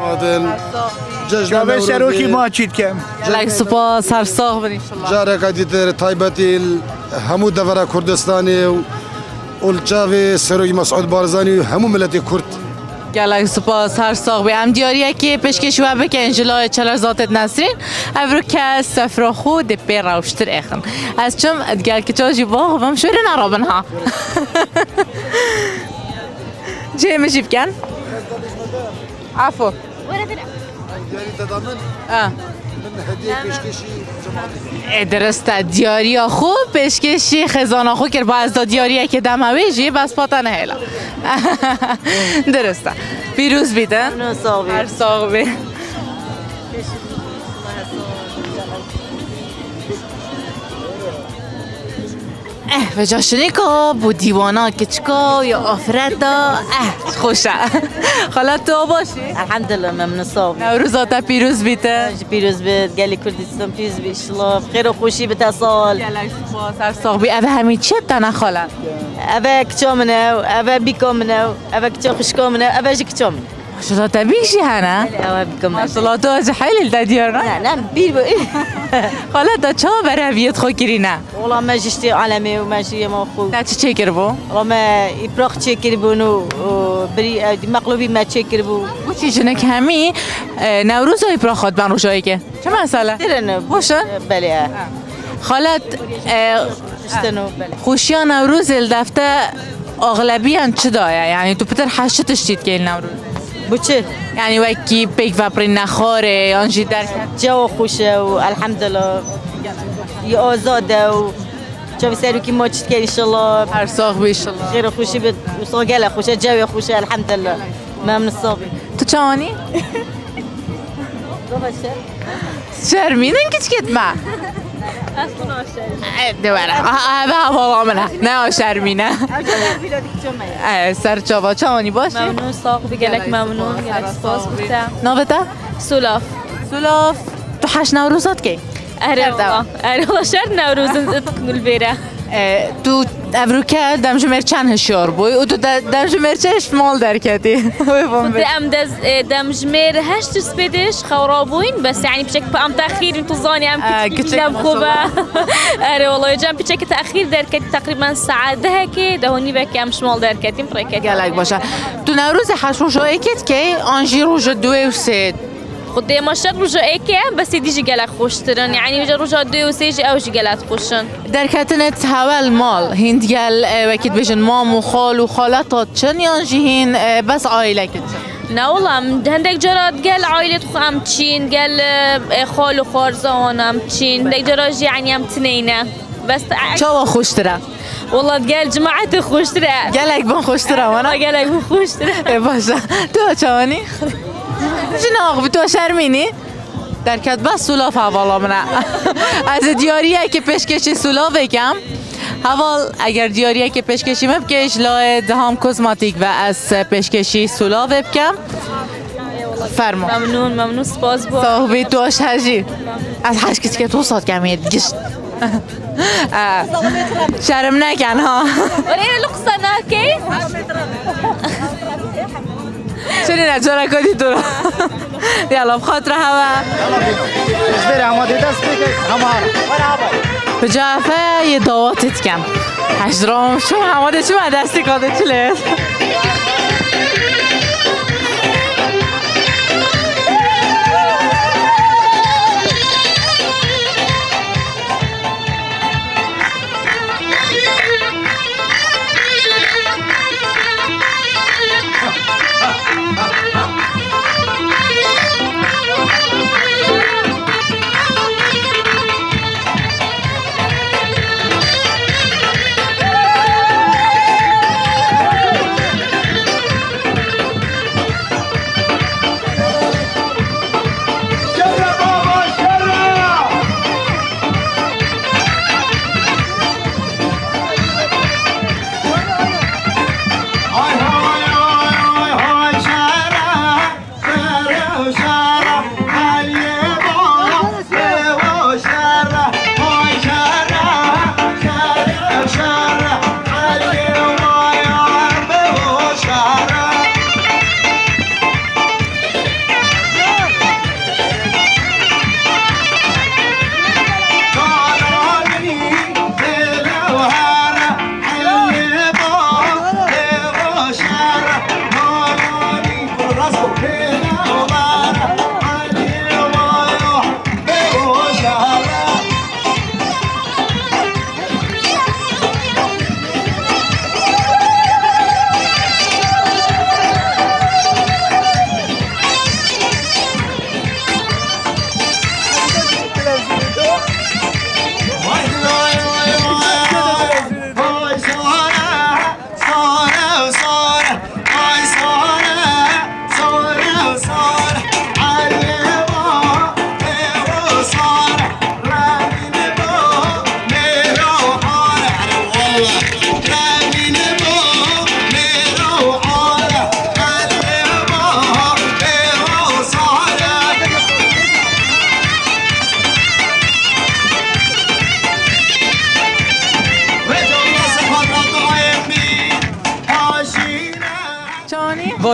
جابه شروکی ما چید کم گلکس پاس هر ساخ برین جاره کدی تر تایبتی همو دوره کردستانی و الجاوی سروی مسعود بارزانی و همو ملت کرد گلک سپاس هر ساق به هم دیاریه که پشکش و بکن جلای چلر ذاتت نسرین ابرو که سفر خود پی روشتر اخن از چم ادگل که چاجی باغ بم شوری نرابن ها جه مشی بکن عفو اه درست دیاریا خوب پیشکشی خزانه خو کرد با از دیاریا که دم اویجی بس پاتا نهیلا درسته پیروز بیدن هر ساق بی اه و جاشنی که بو دیوانا کچکا یا آفرتا اه خوشه خاله تو باشی؟ الحمدلله ممنون صاحب نوروزا تا پیروز بیته پیروز بیت گلی کردستان پیروز بی اشلاف خیر و خوشی بیت سال گلک سپاس هر ساق بی اوه همین چه تنه خاله؟ اوه کچا منه اوه بیکا منه اوه کچا خوشکا منه اوه جی کچا منه ماشالله تا بیشی هنه؟ اوه بیکا منه ماشالله تو از حیلی تا دیار نه؟ نه نه بیر با خاله تا چه بر هویت خو کری نه؟ والله ما جشتی عالمی و ما جی ما خو تا چه چکر بو؟ والله ما ایپراخ چکر بونو بری مقلوبی ما چکر بو و چی جنک همی نوروز و ایپراخ خود بن روشایی که چه مسئله؟ درنه بوشن؟ بله خالت خوشیان نوروز الدفته اغلبی هم چه دایه؟ یعنی تو پتر حشتش دید که نوروز بچه یعنی وکی پیک وپری نخاره آنجی در جو خوشه و الحمدلله یه آزاده و جوی سروکی ما چید که انشالله هر ساق بی انشالله خیر خوشی بید ساق گله خوشه جوی خوشه الحمدلله ممنون ساقی تو چانی؟ دو باشه شرمینن کچکت ما؟ اصلا آشرمینه دوباره آه بابا منه نه آشرمینه سر چابا چانی باشی؟ ممنون ساق بی گلک ممنون گلک سپاس بودم نابتا؟ سولاف سولاف تو حش نوروزات که؟ أهلا والله أهلا والله شر نوروز نتقن البيرة. تو أبروكال دمج مرتشان هالشور بوي وتو دمج مرتش مال دركتي. أم دز دمج مر هشت سبيدش خرابوين بس يعني بشكل أم تأخير انتظاني أم كتير مخوبة. أهلا والله يجام بشكل تأخير دركتي تقريبا ساعة ده كي ده هني بكي أم شمال دركتي بركتي. جالك باشا. تو نوروز حشوش أكيد كي أنجي روج دوي وسيد. خدي ماشات رجع إيكه بس يديجي جالك خوشترن يعني رجع رجع دوي وسيجي أو جالك خوشن. دركتنا تحول مال هند جال وقت بيجن مام وخال وخالاتات شن ينجيهن بس عائلة كده. نه ولام هندک جرات گل عائلت خم چین گل خال و خارزانم چین هندک جرات یعنی امتنینه بس. چه و خوشتره؟ والله قال جماعة خوشتره. قالك بون خوشتره وانا قالك بون خوشتره. باشا تو چهانی؟ جناق بتو شرمینی درکت بس سولاف حوالا منه از دیاریه که پیشکشی سولاف بکم حوال اگر دیاریه که پیشکشی مبکش لای دهام کزماتیک و از پیشکشی سولاف بکم فرمو ممنون ممنون سپاس بود صاحبی تو اش هجی از هش کسی که تو ساد کمید گشت شرم نکن ها ولی لقصه نکی شنو نجارة كودي دورا يلا بخاطر هوا اجبري عمودي دستك عمارة بجافة يدواتت كم عشرام شو عمودي شو مع دستي قادي تلات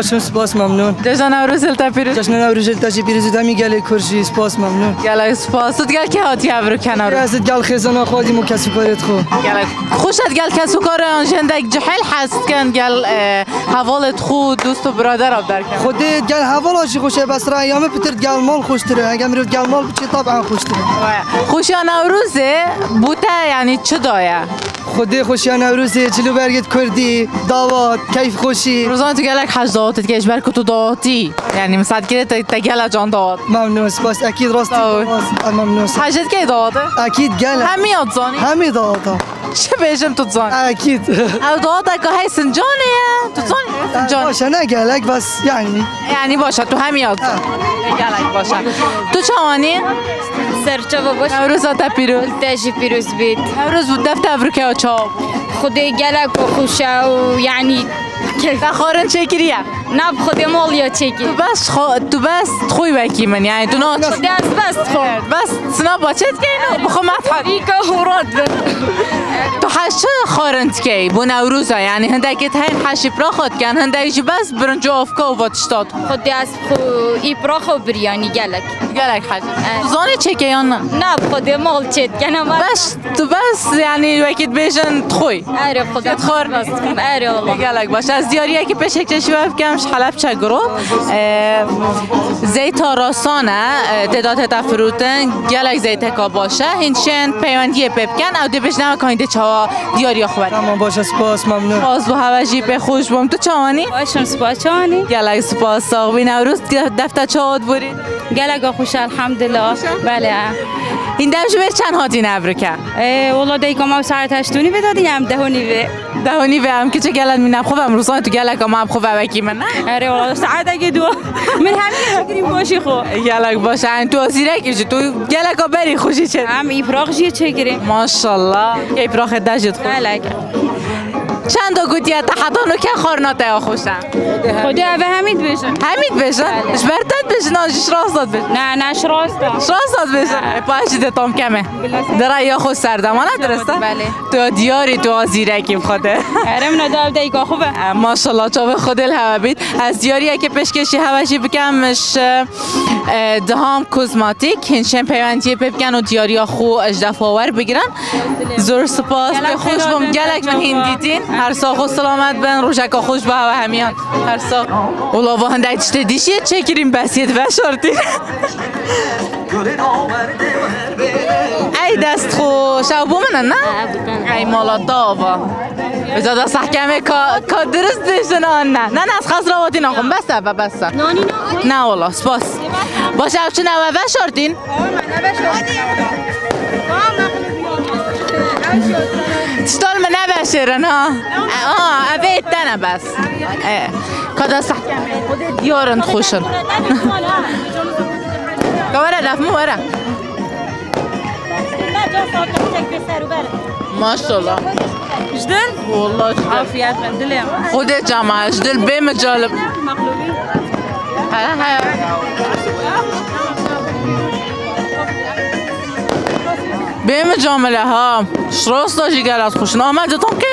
باشم سپاس ممنون. جشن نوروز التا پیروز. جشن نوروز التا چی پیروزی دمی گله کرشی سپاس ممنون. گله سپاس تو گل که هاتی ابرو کنار. راست گل خزانه خودی مو کسو کارت خو. گله خوشت گل کسو کار اون جندک جحل حست کن گل حوالت خو دوست و برادر اب در کن. خود گل حوالاشی خوشه بس را ایام پتر گل مال خوشتره. اگه میرود گل مال چی طبعا خوشتره. خوشی نوروزه بوده یعنی چه دایه؟ خود خوشی نوروزه چلو برگت کردی دعوت کیف خوشی. روزانه تو گلک حج دعوتت که اشبر کتو دعوتی یعنی مساعد کرده تا تگله جان دعوت. ممنون سپاس اکید راستی ممنون. حجت کی دعوت؟ اکید گله. همی آتزانی؟ همی دعوت. چه بیشم تو زن؟ اکید. او دعوت که های سنجانه تو زن سنجان. باشه نه گلک بس یعنی. یعنی باشه تو همی آتزان. گلک باشه. تو چه آنی؟ سرچو باش. امروز آتا پیروز. تاجی پیروز بیت. امروز بود دفت افرکه آچاب. خودی گلک و خوشه و یعنی. تا خورن چکیریه؟ نه خودی مالیا چکی. تو بس خو تو بس خوی بکی من یعنی تو نه. خودی از بس خو. بس سناب باشه که بخو مطحن. ایکا هوراد. تو حاشیه خورن کی؟ بون اوروزا یعنی هندکت هن حاشیه برا خود کن هندایجی بس برنج آفکا و واتشتاد. خودی از خو ای برا خو بریانی گلک. گلک حاج. زنی چکی یا نه؟ نه خودی مال چت کنم. بس تو بس یعنی وقتی بیشن خوی. اره خودی خور نست. اره الله. گلک باشه. از دیاریه که پشکش شواب کمش حلب چگرو زیت راسانه تعداد تفروتن گلک زیت کا باشه هنچن پیوندی پپکن او دبش نما کاینده چا دیاریا خبر تمام باشه سپاس ممنون باز بو هوجی به خوش بم تو چانی باشم سپاس چانی گلک سپاس ساقوی نوروز دفتر چاد بوری گلک خوش الحمدلله بله این دمش بر چند هاتی نبرکه والله دیگه سرتشتونی بدادی هم دهونی به دهونی به هم که چه گلک مینم خوبم روزانه تو گلک هم خوب وکی من آره والله سعادت دو من همین فکریم باشی خو گلک باشه تو زیرکی تو گلک بری خوشی چه هم ایفراغشی چه گیری ماشاءالله ایفراغ دجت خو گلک چند گوتیه تحتانو که خورناته خوشم خودی اوه حمید بشن حمید بشن اشبرتت بشن آجش راستات بشن نه نه اش راستا راستات بشن پاشیده تام کمه در یا خوش سردمانه درسته تو دیاری تو آزیرکیم خوده هرم ندار دیگه خوبه ماشالله چاوه خودل هوا بید از دیاریه که پشکشی هواشی بکمش دهام کوزماتیک هنشن پیوندی بکن و دیاریا خو اجدفاور بگیرن زور سپاس به خوش بم گلک من هندیدین هر ساق و سلامت بن روشک خوش به هوا همیان هر ساق اولا با هنده ایچته دیشیه چکیریم بسید و شارتین ای دست خوش او بومنن نه؟ ای مالات دابا بزادا سحکمه که درست دیشتن آن نه نه نه از خاص راواتی ناخون بسه بسه نه اولا سپاس باشه او چه نوه و شارتین؟ چطور من نباشیرن ها؟ آه اوید تنه بس کده سحکمه دیارند خوشن كورا داف مو ورا ما شاء الله جدل والله عافيات من دلي خذ الجامعه جدل بمجالب مقلوبين ها بمجامله ها شروس تاجي قالت خوشنا احمد تونكي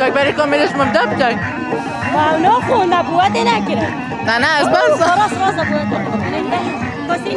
تاک برای کامیلش مبدع بتاک. مامان خون نبود نکرده. نه نه از بس. راست راست نبود. کسی.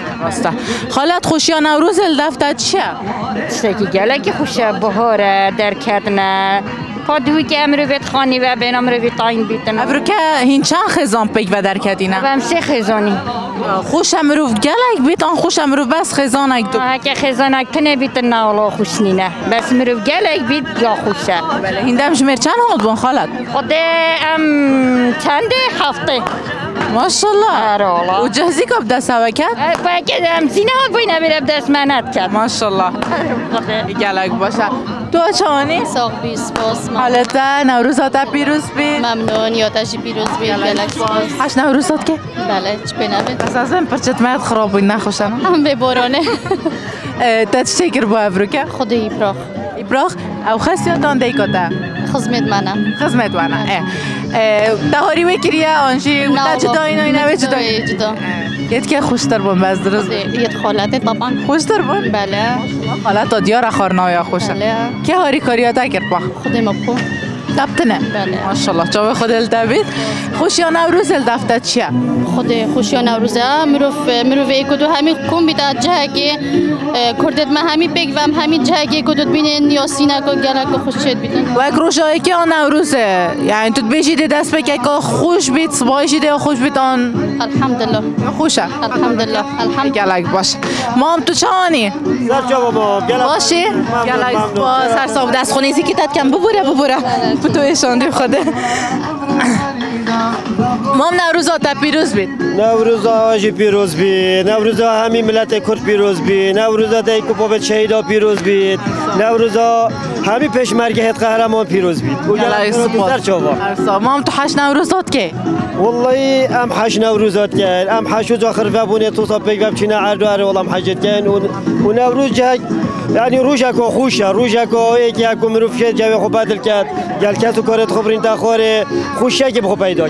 راستا خالت خوشی نوروز دفتر چیه؟ شکی گلکی خوشه بهاره در کردنه پادوی که امرو بیت خانی و بین امرو بیت تاین بیتن امرو که هین چند خزان پیک و در کردینه؟ و هم سه خزانی خوش امرو گلک بیت آن خوش امرو بس خزان اک دو که خزان اک تنه بیتن نه والا خوش نینه بس امرو گلک بیت یا خوشه هین دم جمر چند هات بون خالت؟ خود ام چند هفته ما شاء الله. وجهزيك أبدا سواكات؟ فاكد أمسينا وقبينا بلابدا اسمانات كات. ما شاء الله. يجالك باشا. تو أشواني؟ ساق بيس باس. حالتا نوروزاتا بيروز بي. ممنون يوتاشي بيروز بي. يجالك باس. عش نوروزات كي؟ بله جبنا بي. أساساً برشت مات خرابوين نخوشانا. هم ببارونه. تتشكر بو أبروكا؟ خدي إبراخ. إبراخ أو خسيوتان ديكوتا؟ خزمت مانا. خزمت مانا. إيه. دهاری میکریم آنچه اونا جدا اینا اینا به جدا جدا یه که خوشتر بون باز درست یه خالته طبعا خوشتر بون بله خالته دیار خارنایا خوشه که هاری کاریاتا کرد با خودم بخو دبتنه بله ماشاءالله چاو خودل دبید خوشیان نوروز دفتر چیه خود خوشیان نوروز مروف مروفی کدو همین کم بیاد جه که کردت ما همین پیک و همین جه که کدوت بینن یاسینا کو گلا کو خوشت بیتن و کروشای که آن نوروزه یعنی تو بیشید دست بکه که خوش بیت سبایشیده خوش بیتان الحمدلله خوشه الحمدلله الحمدلله گلگ باش مام تو چانی سر جواب گلگ باشه گلگ با سر صاحب دست خونی زیکی تات کم ببره ببره پتویشان دی خدا مام نوروزا تا پیروز بید نوروزا جی پیروز بید نوروزا همین ملت کرد پیروز بید نوروزا دی کو پوبت شهیدا پیروز بید نوروزا همین پشمرگه هت قهرمان پیروز بید در چاوا مام تو هشت نوروزات که والله ام هشت نوروزات که ام هشت روز آخر وبونه تو تا پیگاب چینه اردو اره ولام حجت کن و نوروز جه یعنی روزا کو خوشا روزا کو یکی کو مروف شد جو خو بدل کرد گلکا تو کارت خبرین تا خوره خوشا که بخو پیدا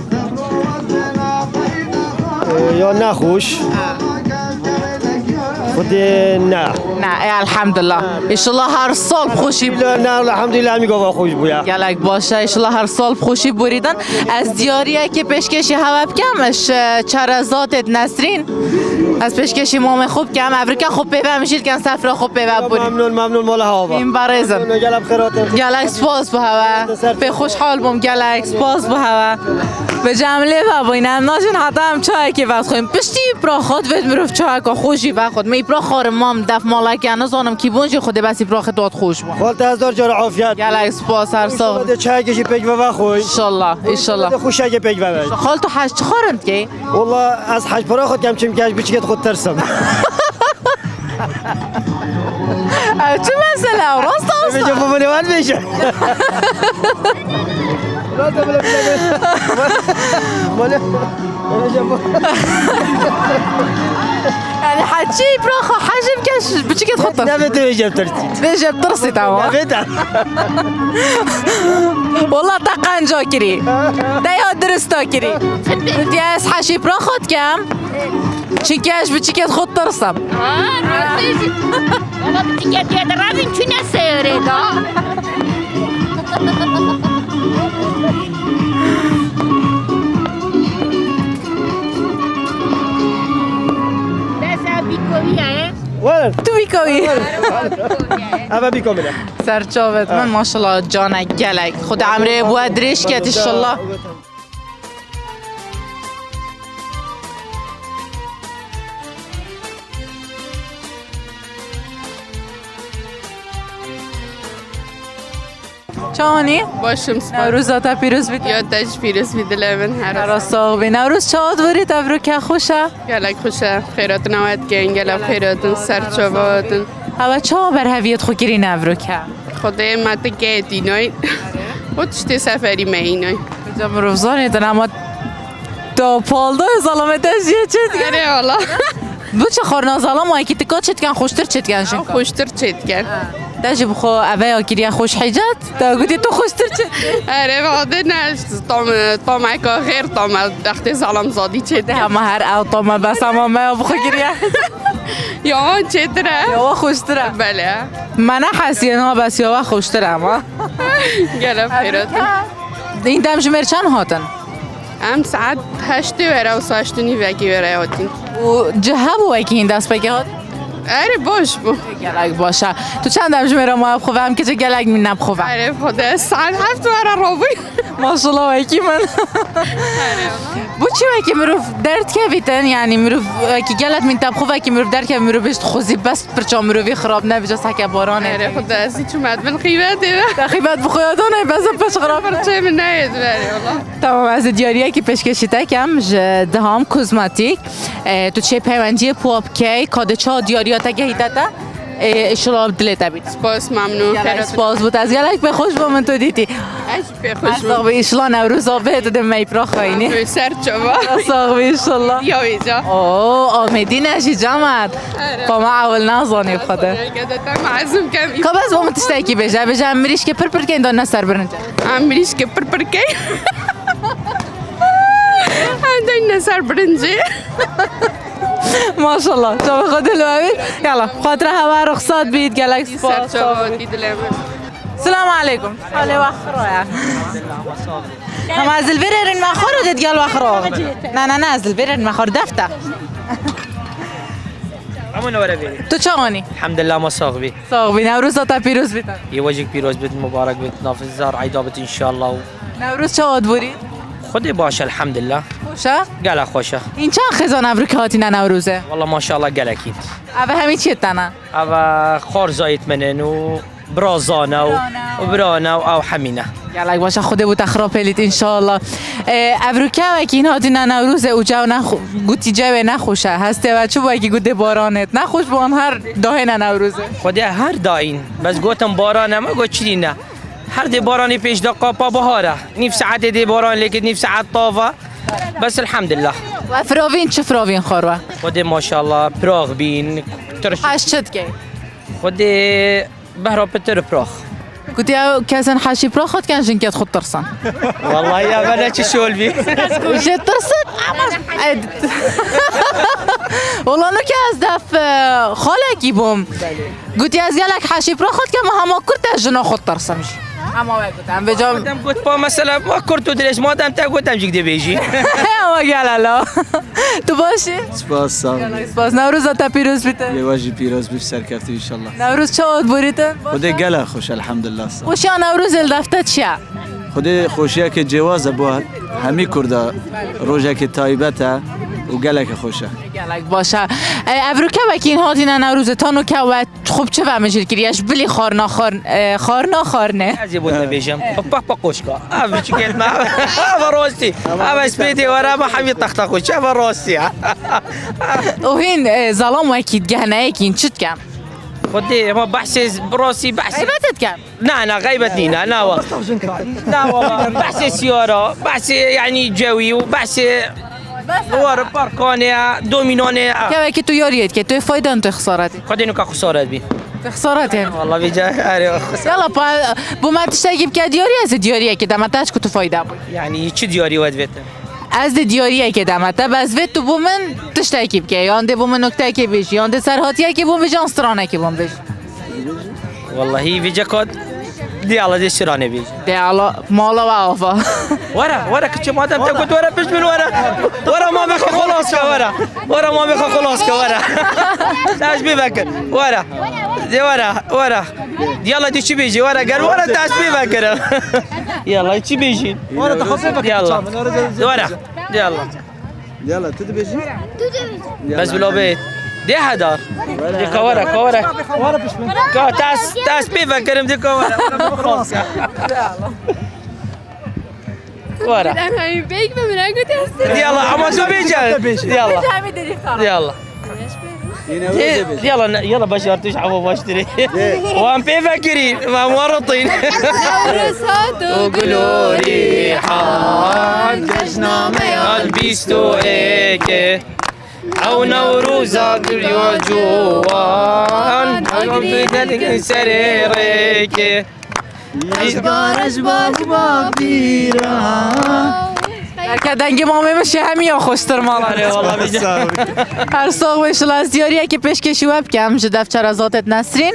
یا نخوش خود نه نه الحمدلله انشالله هر سال خوشی نه الحمدلله میگم خوش بوده گلک باشه انشالله هر سال خوشی بریدن از دیاریه که پیشکشی هواب کمش چرزاتت نسرین از پیشکشی مام خوب کم افریقا خوب پیوه میشید کن سفر خوب پیوه بوری ممنون ممنون مال هوا این برزم گلک خیرات گلک سپاس به هوا به خوشحال بوم گلک سپاس به هوا به جمله بابا اینم ناشن حتا هم چای که واسه خویم پشتی برا خود ود مروف چای که خوشی با خود می برا خار مام دف مالک انا زانم کی بونج خود بس برا خود داد خوش با خالت هزار جار عافیت گلک سپاس هر سال چای کشی پگوا خو ان شاء الله ان شاء الله خوشا که پگوا خالت هشت خارم کی والله از هشت برا خود کم چم کش بیچ خود ترسم چه مسئله راست راست میگه بابا من میشه راست بلا بلا يعني حاجي براخو حاجه مكاش بتجي كتخطر لا بدي جاب ترتيب بدي جاب ترصي تاعو والله طاقان جاكري دايو درستاكري قلت يا حاجي براخو كم چیکاش بچیکت خود ترسم ها راستی بابا بچیکت یاد رابین چونه سیره دا دسا بیکویه ول تو بیکوی اوا بیکومه سرچاوت من ماشاءالله جان گلک خود عمره بو ادریش کت ان شاء الله چانی؟ باشم سپاس نوروز تا پیروز بیت یا تاج پیروز بیت لمن هر راستا به نوروز چاد وری تبرو که خوشه گلک خوشه خیرات نواد گین گلک خیراتن سرچوباتن هوا چا بر هویت خو گیری نورو که خدای مت گیتی نای وتشت سفری مینای جام روزانه تنما تو پالدو سلامت از یه چیز گره والا بو چه خورنا سلام ما کی چیتگاه چیتگان خوشتر چیتگان شنگ خوشتر چیتگان داشی بخو اوه گیریا خوش حیجات تا گویی تو خوشتر چی اره واده نه تام تام ایکا غیر تام دختر سلام زادی چیته همه هر آو تام بس همه ما بخو گیریا یا چیتره یا خوشتره بله من حسین ها بس یا خوشتره اما گلاب پیروت این دام جمر چند هاتن ام ساعت هشتی وره و ساشتونی وکی وره هاتین و جهاب وکی این دست بگه هات اره باش بو گلگ باشه تو چند دم جمعه را ما بخوه هم که چه گلگ می نبخوه اره خوده ساعت هفت وره را بوی ماشالله وکی من بو چی وکی مروف درد که بیتن یعنی مروف وکی گلت می نبخوه وکی مروف درد که مروف بشت خوزی بس پرچا مروفی خراب نبیجا سکه بارانه اره خوده ازی چو مدبن قیبت دیوه تا قیبت بخویادانه بزن پش خراب پرچه من نهید بره تمام از دیاریه که پشکشیده کم دهام کزماتیک تو چه پیوندی پوپ کی کاده چه دیاری تا که هیتا تا اشلاب دل تابید سپاس ممنون سپاس بود از گلک به خوش با من تو دیتی اش به خوش با اشلا نوروز آبه دادم می پرا خاینی سر چوا ساغ به اشلا یا ایجا او آمدین اش جامد با ما اول نازانی بخدا معزوم کم خب از با من تشتای کی بجا بجا مریش که پر پر کین دان سر برنج ام مریش که پر پر کین عندنا سر برنجی ما شاء الله شو بخدا لوابد يلا خاطر هوا رخصات بيت جالكسي سباس السلام عليكم علي واخرو يا انا نازل برر ما خرجت قال واخرو انا نازل برر ما خرجت دفته امون ورا بي تو چوني الحمد لله ما صاغبي صاغبي نوروز تا پیروز بيت يوجك پیروز بيت مبارك بيت نافذ زار عيدابت ان شاء الله نوروز شاد بوري خودي باشه الحمد لله خوشه؟ گله خوشه این چند خزان ابروک هاتینه نوروزه؟ والله ماشاءالله گلکیت اوه همین چیه تنه؟ اوه خار زایت منن و برازانه و برانه و او همینه گلک باشه خوده بود اخراب هلیت انشاءالله ابروکه وکی این هاتینه نوروزه او جو نخو... گوتی جوه نخوشه هسته و چو وکی گوده بارانت نخوش با اون هر داهینه نوروزه خوده هر داین بس گوتم بارانه ما گو چی نه هر دی بارانی پیش دقا پا بهاره نیف ساعت دی باران لیکن نیف ساعت طافه بس الحمد لله و فراوین چه فراوین خوروا خودی ماشاءالله پراغ بین حشت کی خودی بهرا پتر پراغ گوتی کسن حشی پراغ خود کن جن کت خود ترسن والله یا بنا چی شول بی چه ترسن والله نکه از دف خالکی بوم گوتی از گلک حشی پراغ خود که ما هم کرد جنا خود ترسن اما وقتم به جام گفتم گفت با مثلا ما کرد تو درش مادم تا گفتم چیک دی بیجی اما گلالا تو باشی سپاس سلام سپاس نوروز تا پیروز بیت لواجی پیروز بیف سرکفتی ان شاء الله نوروز چاد بوریتن خود گلا خوش الحمدلله خوش نوروز دفتت چیا خود خوشیه که جواز با همی کرد روزه که تایبته و گلک خوشه گلک باشه ابروکه وکی این هاتینه نوروزتانو که و خوب چه ومجل کریش بلی خار نخار خار نخار نه از بودن بیشم پاک پاک کوشکا اوی چی گلت ما اوی راستی اوی سپیتی وره ما حمی تخت خوش اوی راستی او هین ظلام وکی گهنه ایکین چید کم خودي ما بحسس براسي بحسس غيبتت كم؟ لا لا غيبتني لا لا والله لا والله بحسس سيارة بحسس يعني جوي وبحسس ور باركونيا دومينونيا كيف كي تو يوريت كي تو فايدة انت خسارات خودي نوكا خسارات بي خسارات يعني والله بيجا خسارة يلا بو ما تشتاقي بكا ديوريا زي ديوريا كده ما تاش كنتو فايدة يعني شي ديوري ودفت از دیاریه که دمته بس وید تو بومن تشتکی بکی یانده بومن نکته که بیش یانده سرحاتیه که بوم بیش انسترانه که بوم بیش واللهی بیجه کاد دیالا دیشترانه بیش دیالا مالا و آفا وره وره که چه مادم تا کد وره پیش بین وره وره ما بخوا خلاص که وره وره ما بخوا خلاص که وره تاش بیبکر وره دیوره وره دیالا دیشی بیجی وره گر وره تاش بیبکرم يلا تجي بيجي وانا تخففك يلا يلا يلا يلا تجي بيجي بس بلو بيت دي هدار دي كوره كوره كوره بش تاس تاس بيفا كريم دي كوره خلاص يلا كوره انا بيك بمراقه تاس يلا اما شو بيجي يلا يلا يلا يلا بشر تشعب واشتري وام بفكرين وام ورطين وقولوا ريحان جشنا ميال بيستو ايكي او نوروزا دنیا جوان هنوز دنگ سری که ازبار ازبار بابیرا که دنگی مامه میشه همین خوشتر مالاره والا بیجا هر ساق بشلاز دیاریه که پشکشی وب که همشه دفتر ازاتت نسرین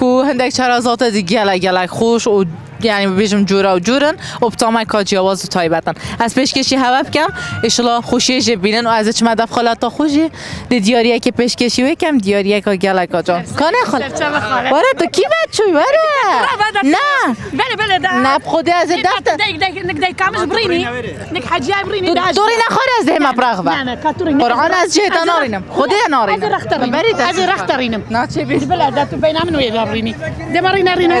که هندک چرازات دیگه گلک خوش و یعنی بیشم جورا و جورن و بتامای کاجی آواز و تایبتن از پیشکشی هوا بکم اشلا خوشی جبینن و از اچ مدف خالتا خوشی دی دیاریه که پیشکشی وی کم دیاریه که گلک آجا کانه خاله وره تو کی بد شوی وره نه بله بله ده نه بخوده از دفتر نک دی کامش برینی نک حجیه برینی دوری نخوره از ده مبرغ و قرآن از جهتا نارینم خوده نارینم از رخت رینم نه چه بید بله ده تو بینامن وی برینی ده مرینه رینم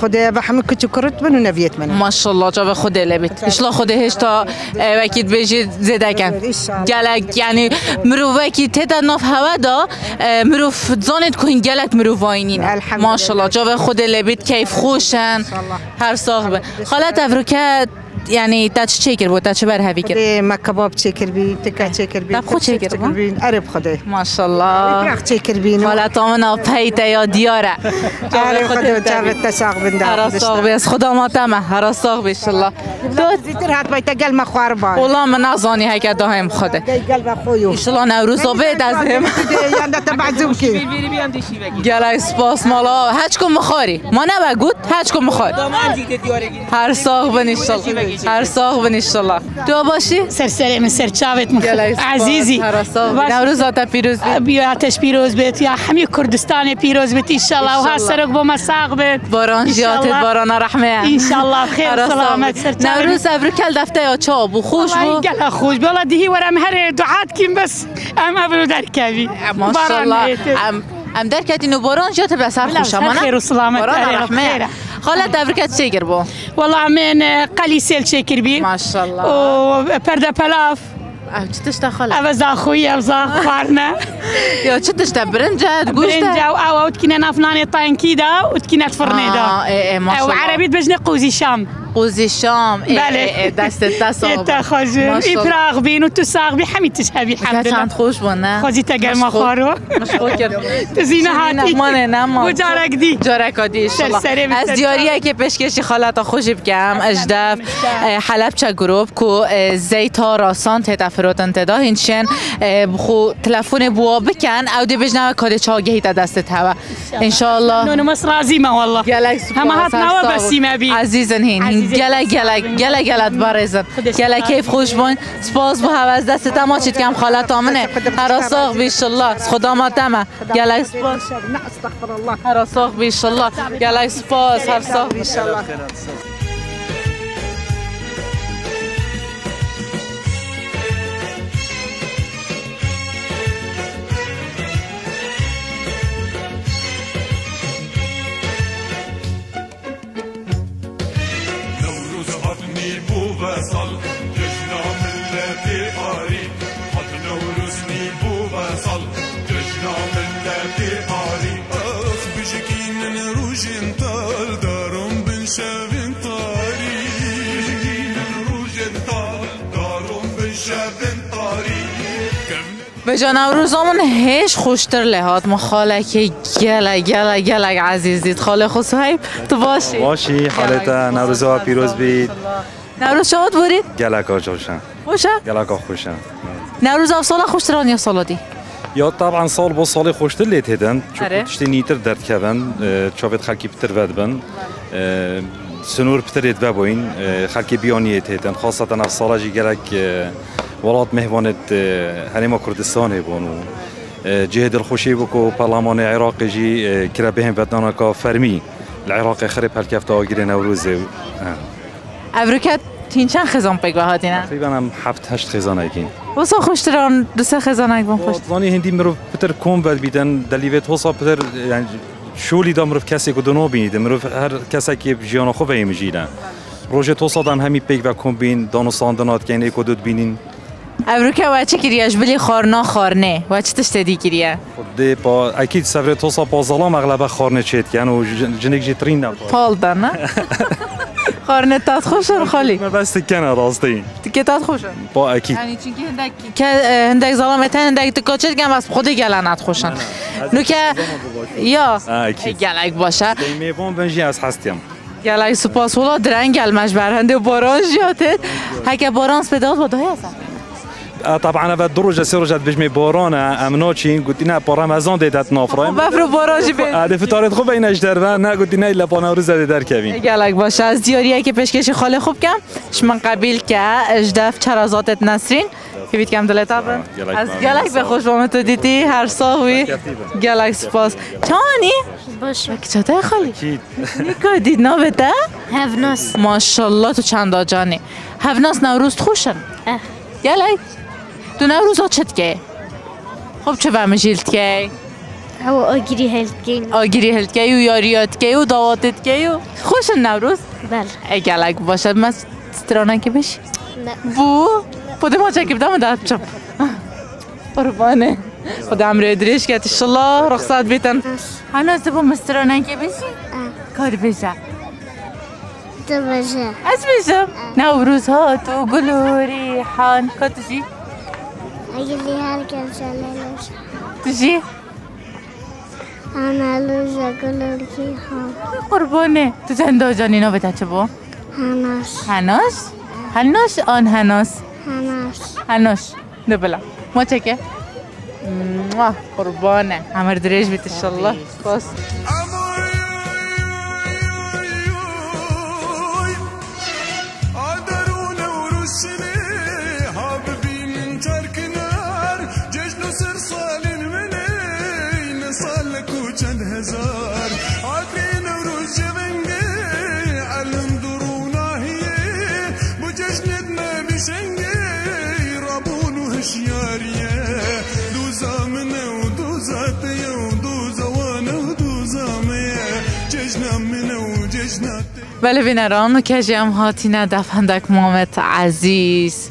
خوده به همه کچو کرد منو نویت منو ماشالله جا به خوده لبید انشالله خوده هشتا وکیت بیجی زده کن گلک یعنی مرو وکی تیتا ناف هوا دا مرو زانت کن گلک مرو واینین ماشالله جا به خوده لبید کیف خوشن هر ساخبه خالت افروکت یعنی تا چه کرد بود تا چه بر هایی کرد مکباب چه کرد بی تکه چه کرد بی تا خود چه کرد بی عرب خدا ماشاءالله رخ چه کرد بی خالت آمن آبیت یا دیاره عرب خدا جواب تساق بند هر ساق بی از خدا ماتم هر ساق بی شالله دو زیتر هات بی تگل مخوار با ولی من نزدی هایی که داهم خدا تگل و خویو شالله نوروز آبیت از هم یاندا تبعزم کی گلای سپاس مالا هچ کم مخاری ما نباید هچ کم مخاری هر ساق بی نشالله هر ساق بن انشالله تو باشی سرسره من سرچاوت عزیزی نوروز آتا پیروز بید بیا آتش پیروز بید یا همه کردستان پیروز بید انشالله و هر سرک با ما ساق بید باران جیاتت باران رحمه انشالله خیر سلامت نوروز ابرو کل دفته یا چاب و خوش بود گلا خوش بلا دیهی ورم هر دعات کن بس ام ابرو در کبی ماشالله ام در کتی نو باران جیاتت بسر خوشمانه خیر و سلامت باران رحمه خالت افرکت چه کرد با؟ والله من قلی سیل چه کرد بی؟ ماشاءالله. و پرده پلاف. چتش تا خاله؟ از آخویی از آخوارنه. یا چتش تا برنجات گوشت؟ برنجا و آوا ات کنن افنانی تانکی دا ات کنن فرنه دا. ماشاءالله. و عربیت بجنه قوزی شام. قوزی شام. بله. دست تصاحب. تخویم. ایبراغ بین و تصاحب بی حمید تشهبی حمد. که چند خوش بونه؟ خوزی تگر مخوارو. مشکل کرد. تزینه هاتی. منه نم. و جارک دی. جارک دی. سرسری. از دیاریه که پشکشی خالتا خوشی بگم اجداف حلب چه گروپ کو زیت ها راسانت هت افرادن تدا هنچن بخو تلفن بوا بکن عوده بجنه کاری چاگهی تدست هوا. انشالله. نونمس رازی ما والله. همه هات نوا بسیم بی. عزیزن هنی. گله گله گله گله بارزم گله کیف خوش بون سپاس بو حواس دست تما چیت کم خالت امنه حراساق به ان شاء الله خدا ماتم گله سپاس نه استغفر الله حراساق به ان شاء الله گله سپاس حراساق به ان شاء الله وصل جشن ملت آری خط نوروز نیبو وصل جشن ملت آری آخ بشکی من روژن تال دارم بن شبن تاری بشکی من روژن تال دارم بن شبن تاری به جانب روزامون هیچ خوشتر لحات ما خاله که گله گله گله عزیزید خاله خسوهیب تو باشی باشی حالتا نوروزا پیروز بید نوروز شما بورید؟ گلکا خوشم خوشم؟ گلکا خوشم نوروز او سالا خوشتران یا سالا دی؟ یا طبعا سال با سالی خوشتر لیت هیدن چون تشتی نیتر درد کبن چابت خلکی بتر ود بن سنور بتر یت ببوین خلکی بیانیت هیدن خاصتا اف سالا جی گلک ولات مهوانت هنما کردستانه بانو جهد الخوشی بکو پرلمان عراق جی کرا بهم ودنانا که فرمی العراق خریب هلکفت آگیر نوروزه ابروکت تین چند خزان پیگوه هاتی نه؟ تقریبا هم هفت هشت خزان ایگین واسه خوشتران دو سه خزان ایگون خوشت زانی هندی مروف پتر کم ود بیدن دلیویت حساب پتر یعنی شولی دا مروف کسی که دنو بینیده مروف هر کسی که جیان خوب ایمجیدن روژه توسادن همی پیگوه کم بین دانو ساندنات که این ایک و دود بینین أبروكا واجي كرياش بلي خارنا خارنه واجي تشتدي كريا. خدي با أكيد سفر توصل بازلام أغلبها خارنه شيت يعني جنك جترين نبى. فال دنا. خارنه تات خوش رو خالی. من بس تکنه راستین. تکتات خوشن. با أكيد. يعني چونکی هندک که هندک زلامت هندک تکاتش گم از خودی گلنات خوشن. نکه یا گلگ باشه. دیمیبان بنجی از حستیم. گلگ سپاس ولاد درنگل مجبورند و باران جاته. هک باران سپداز بوده هستن. طبعاً في الدروجة سرجت بجمي بورانا أمنوتشين قلت لنا برامازون ديتات نافرين بفرو بوراجي بي هذه فطارت خوب بين اجدران نا قلت لنا إلا بوناوروز دار كابين قالك باش از دياريه كي پيشكش خاله خوب كم شمن قبيل كا اجدف چرازات نسرين كي بيت كم دلتاب از قالك بخوش بامت ديتي هر ساوي قالك سپاس چاني باش كتاتا خالي نيكو ديد نوبتا هفناس ما شاء الله تو چندا جاني هفناس نوروز خوشن قالك تو نوروز چت کی؟ خب چه ومجیلت کی؟ او آگیری هلت کی؟ آگیری هلت کی و یاریات کی و دواتت کی و خوش نوروز؟ بله. اگه لگ باشد من سترانه کی بشی؟ نه. بو؟ پودم آچه کی بدم داد چپ؟ قربانه. خودم رو ادریش که انشالله رخصت بیتن. هنوز تو بوم سترانه کی بشی؟ کار بیشه. تو بیشه. از بیشه؟ نوروز ها تو گلوری حان کاتشی. أجلي هالكم سلالش. تجي؟ أنا لوزة كلوري خام. قربانة. تجند أوجاني نو بتشبو؟ هناش. هناش؟ هناش أن هناش. هناش. هناش. دبلا. ما تكى؟ ما قربانة. عمر دريج بيت إن شاء الله. بس. بله بینران و که جم هاتینه دفندک محمد عزیز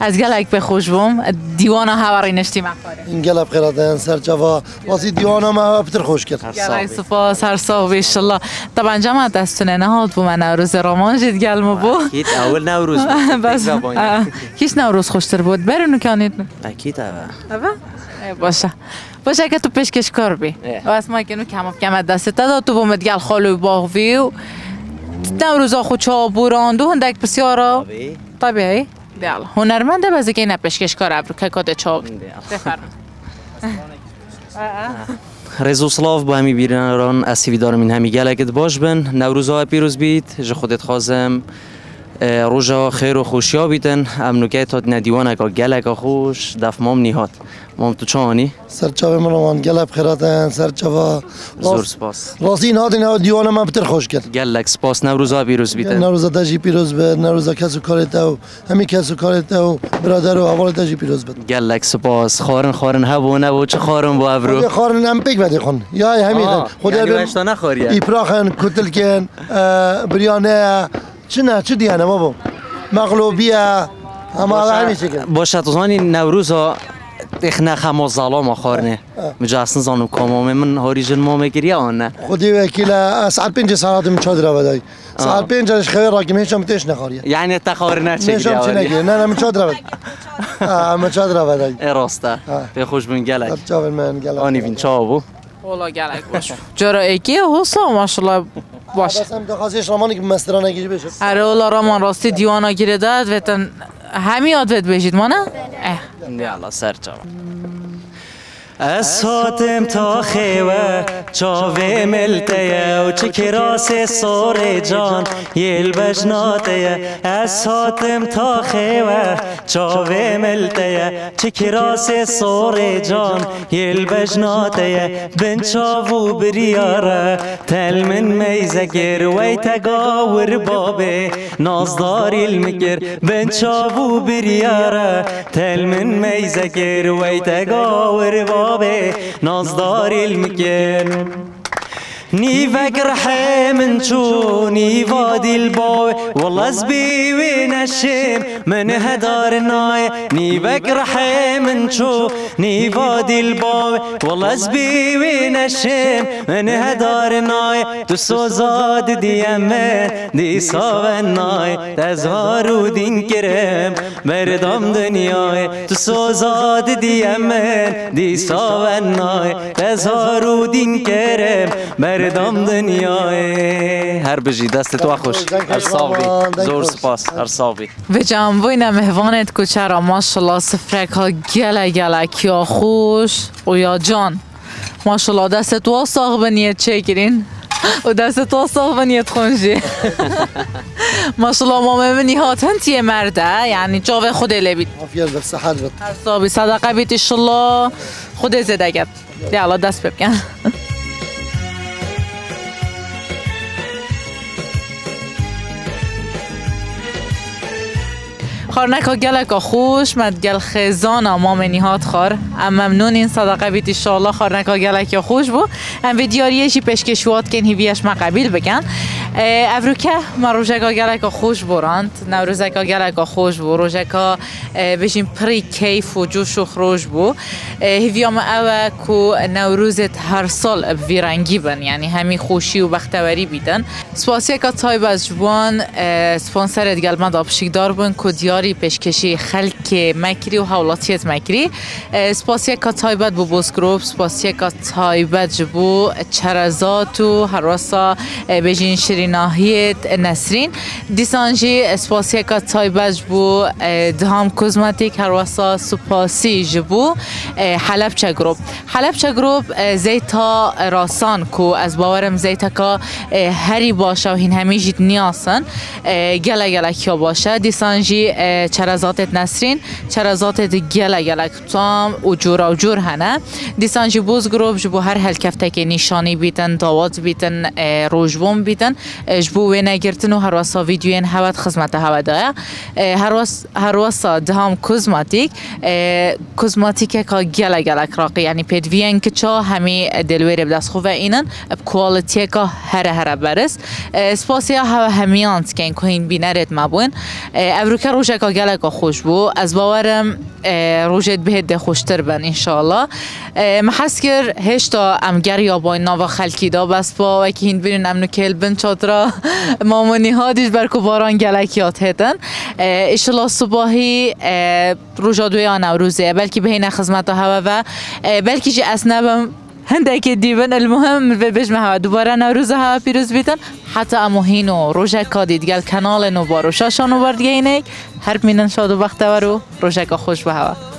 از گلک به خوشبوم دیوانه هواری نشتی مقاره این گل بخیراتن سرچوا واسه دیوانه ما بتر خوش کرد گلک سپاس هر ساو بیشالله طبعا جمع دستونه نهاد بو من نوروز رامان جد گلمو بو اکید اول نوروز بود کیش نوروز خوشتر بود برونو کانید اکید اول اول باشه باشه که تو پیشکش کار بی و اسمای که نو کم کم دسته داد تو بومد گل خالو باغوی و نوروزا خوچا بوراند و هندک بسیارا طبیعی دیال هنرمنده بازی که نه پیشکش کار ابرو که کاده چاب بفرمایید رزوسلاف با همی بیرانران اسیوی دارم این همی گلگت باش بن نوروزا پیروز بیت ژ خودت خوازم روزا خیر و خوشیا بیتن امنوکه تا ندیوانه کا گلگا خوش دف مام نیهات مام تو چانی سرچاو مروان گلب خیراتن سرچاو زور سپاس راسی نادین دیوانه من بتر خوش کرد گلگ سپاس نوروزا پیروز بیتن نوروزا دجی پیروز به نوروزا کسو کارتاو همی کسو کارتاو برادر و اول دجی پیروز بیت گلگ سپاس خارن خارن هبونه و چه خارن با ابرو خارن هم پیک بده خون یا همین خدا بهشت نخوری ایپراخن کوتلکن بریانه چنا چه دیانه بابا مغلوبیه اما همیشه که باشه تو زانی نوروزا تخنه خما ظلام خورنه مجاستن زانم کامامه من هاریجن ما میگیریا آن خودی وکیل ساعت پنج ساعت من چادر بدای ساعت پنج اش خیر راکم هیچم تش نخوری یعنی تخار نه چه نه نه من چادر بدای من چادر بدای راسته به خوش من گلک چاو من گلک آنی وین چاو والله گلک باش چرا اکی حسام ماشاءالله باشه. بسام دخازش رمان که مسترانه گیج بشه. آره ولا رمان راستی دیوانا گیره داد و تن همی آدت بشید ما نه؟ نه الله سرچو. از هاتم تا خواه چاوه ملته و چه کراس سور جان یل بجناته از هاتم تا خواه چاوه ملته چه کراس سور جان یل بجناته بن چاو بریاره تل من میزگر وی تگاور بابه نازداری المگر بن چاو بریاره تل من میزگر وی تگاور بابه نازدار المكان نيفك رحمن شو نيفادي الباوي والله زبي ونشيم من هدار الناي نيفك رحمن شو نيفادي الباوي والله زبي ونشيم من هدار الناي تسوزاد ديامن دي صاب الناي تزهرو دين كرم بردم دنياي تسوزاد ديامن دي صاب الناي تزهرو دين كرم دام دنیای هر بجی دست تو خوش ارصابی زور سپاس ارصابی و جام وینا مهوانت کوچرا ماشاءالله سفرک ها گله گله کیا خوش و یا جان ماشاءالله دست تو ساق بنیت چکرین و دست تو ساق بنیت خونجی ماشاءالله مامه بنی هاتنتی مرده یعنی جاو خود لبید عافیت صحت بت ارصابی صدقه بیت ان شاء الله خود زدگت یالا دست بکن خار نکا گلکا خوش مد گل خزان اما منیهات خار ام ممنون این صدقه بیت انشاءالله خار نکا گلکا خوش بو ام ویدیاریشی پشکشوات کن هیویش ما قبیل بکن افروکه ما روژکا گلکا خوش براند نوروزکا گلکا خوش بو روژکا بشین پری کیف و جوش و خروش بو هیویام اوه که نوروزت هر سال بیرنگی بن یعنی همی خوشی و بختوری بیدن سپاسیه که تایب از جوان سپانسرت گلمه دابشکدار بون که دیاری پیشکشی خلک مکری و حولاتیت مکری سپاسیه که تایبت بو بوزگروب سپاسیه که تایبت بو چرزات و حراسا بجین شریناهیت نسرین دیسانجی سپاسیه که تایبت بو دهام کزماتیک حراسا سپاسی جبو حلب چگروب حلب چگروب زیتا راسان کو از باورم زیتا که هری باشه و هین همیجید نیاسن گله گله کیا باشه دیسانجی چرازاتت نسرین چرازاتت گله گله کتام و جورا و جور هنه دیسان جی بوز گروب جبو هر هلکفته که نشانی بیتن داوات بیتن روشبون بیتن جبو وینه گرتن و هرواسا ویدیوین هوت خزمت هوده هرواسا دهام کزماتیک کزماتیکه که گله گله کراقی یعنی پیدوین که چا همی دلویر بدست خوبه اینن کوالیتیه که هره هره برس سپاسیه هوا همیانت که این که این بینرت مبون ابروکه روش که گلکا خوش بو از باورم روژت بهت خوشتر بن انشاءالله محس کر هشتا امگر یا با ناو خلکی دا بس با وکی هین برین امنو کل بن چادرا مامونی ها دیش برکو باران گلکیات هدن انشاءالله صباحی روژا دوی آن روزه بلکی به این خزمت هوا و بلکی جی اسنبم هندك ديبن المهم بجمعها دوباره نوروزها پیروز بیتن حتی اموهینو روژکا دید گل کانال نوبار و شاشا نوبار دیگه اینک هر مینن شاد و بختور و روژکا خوش به هوا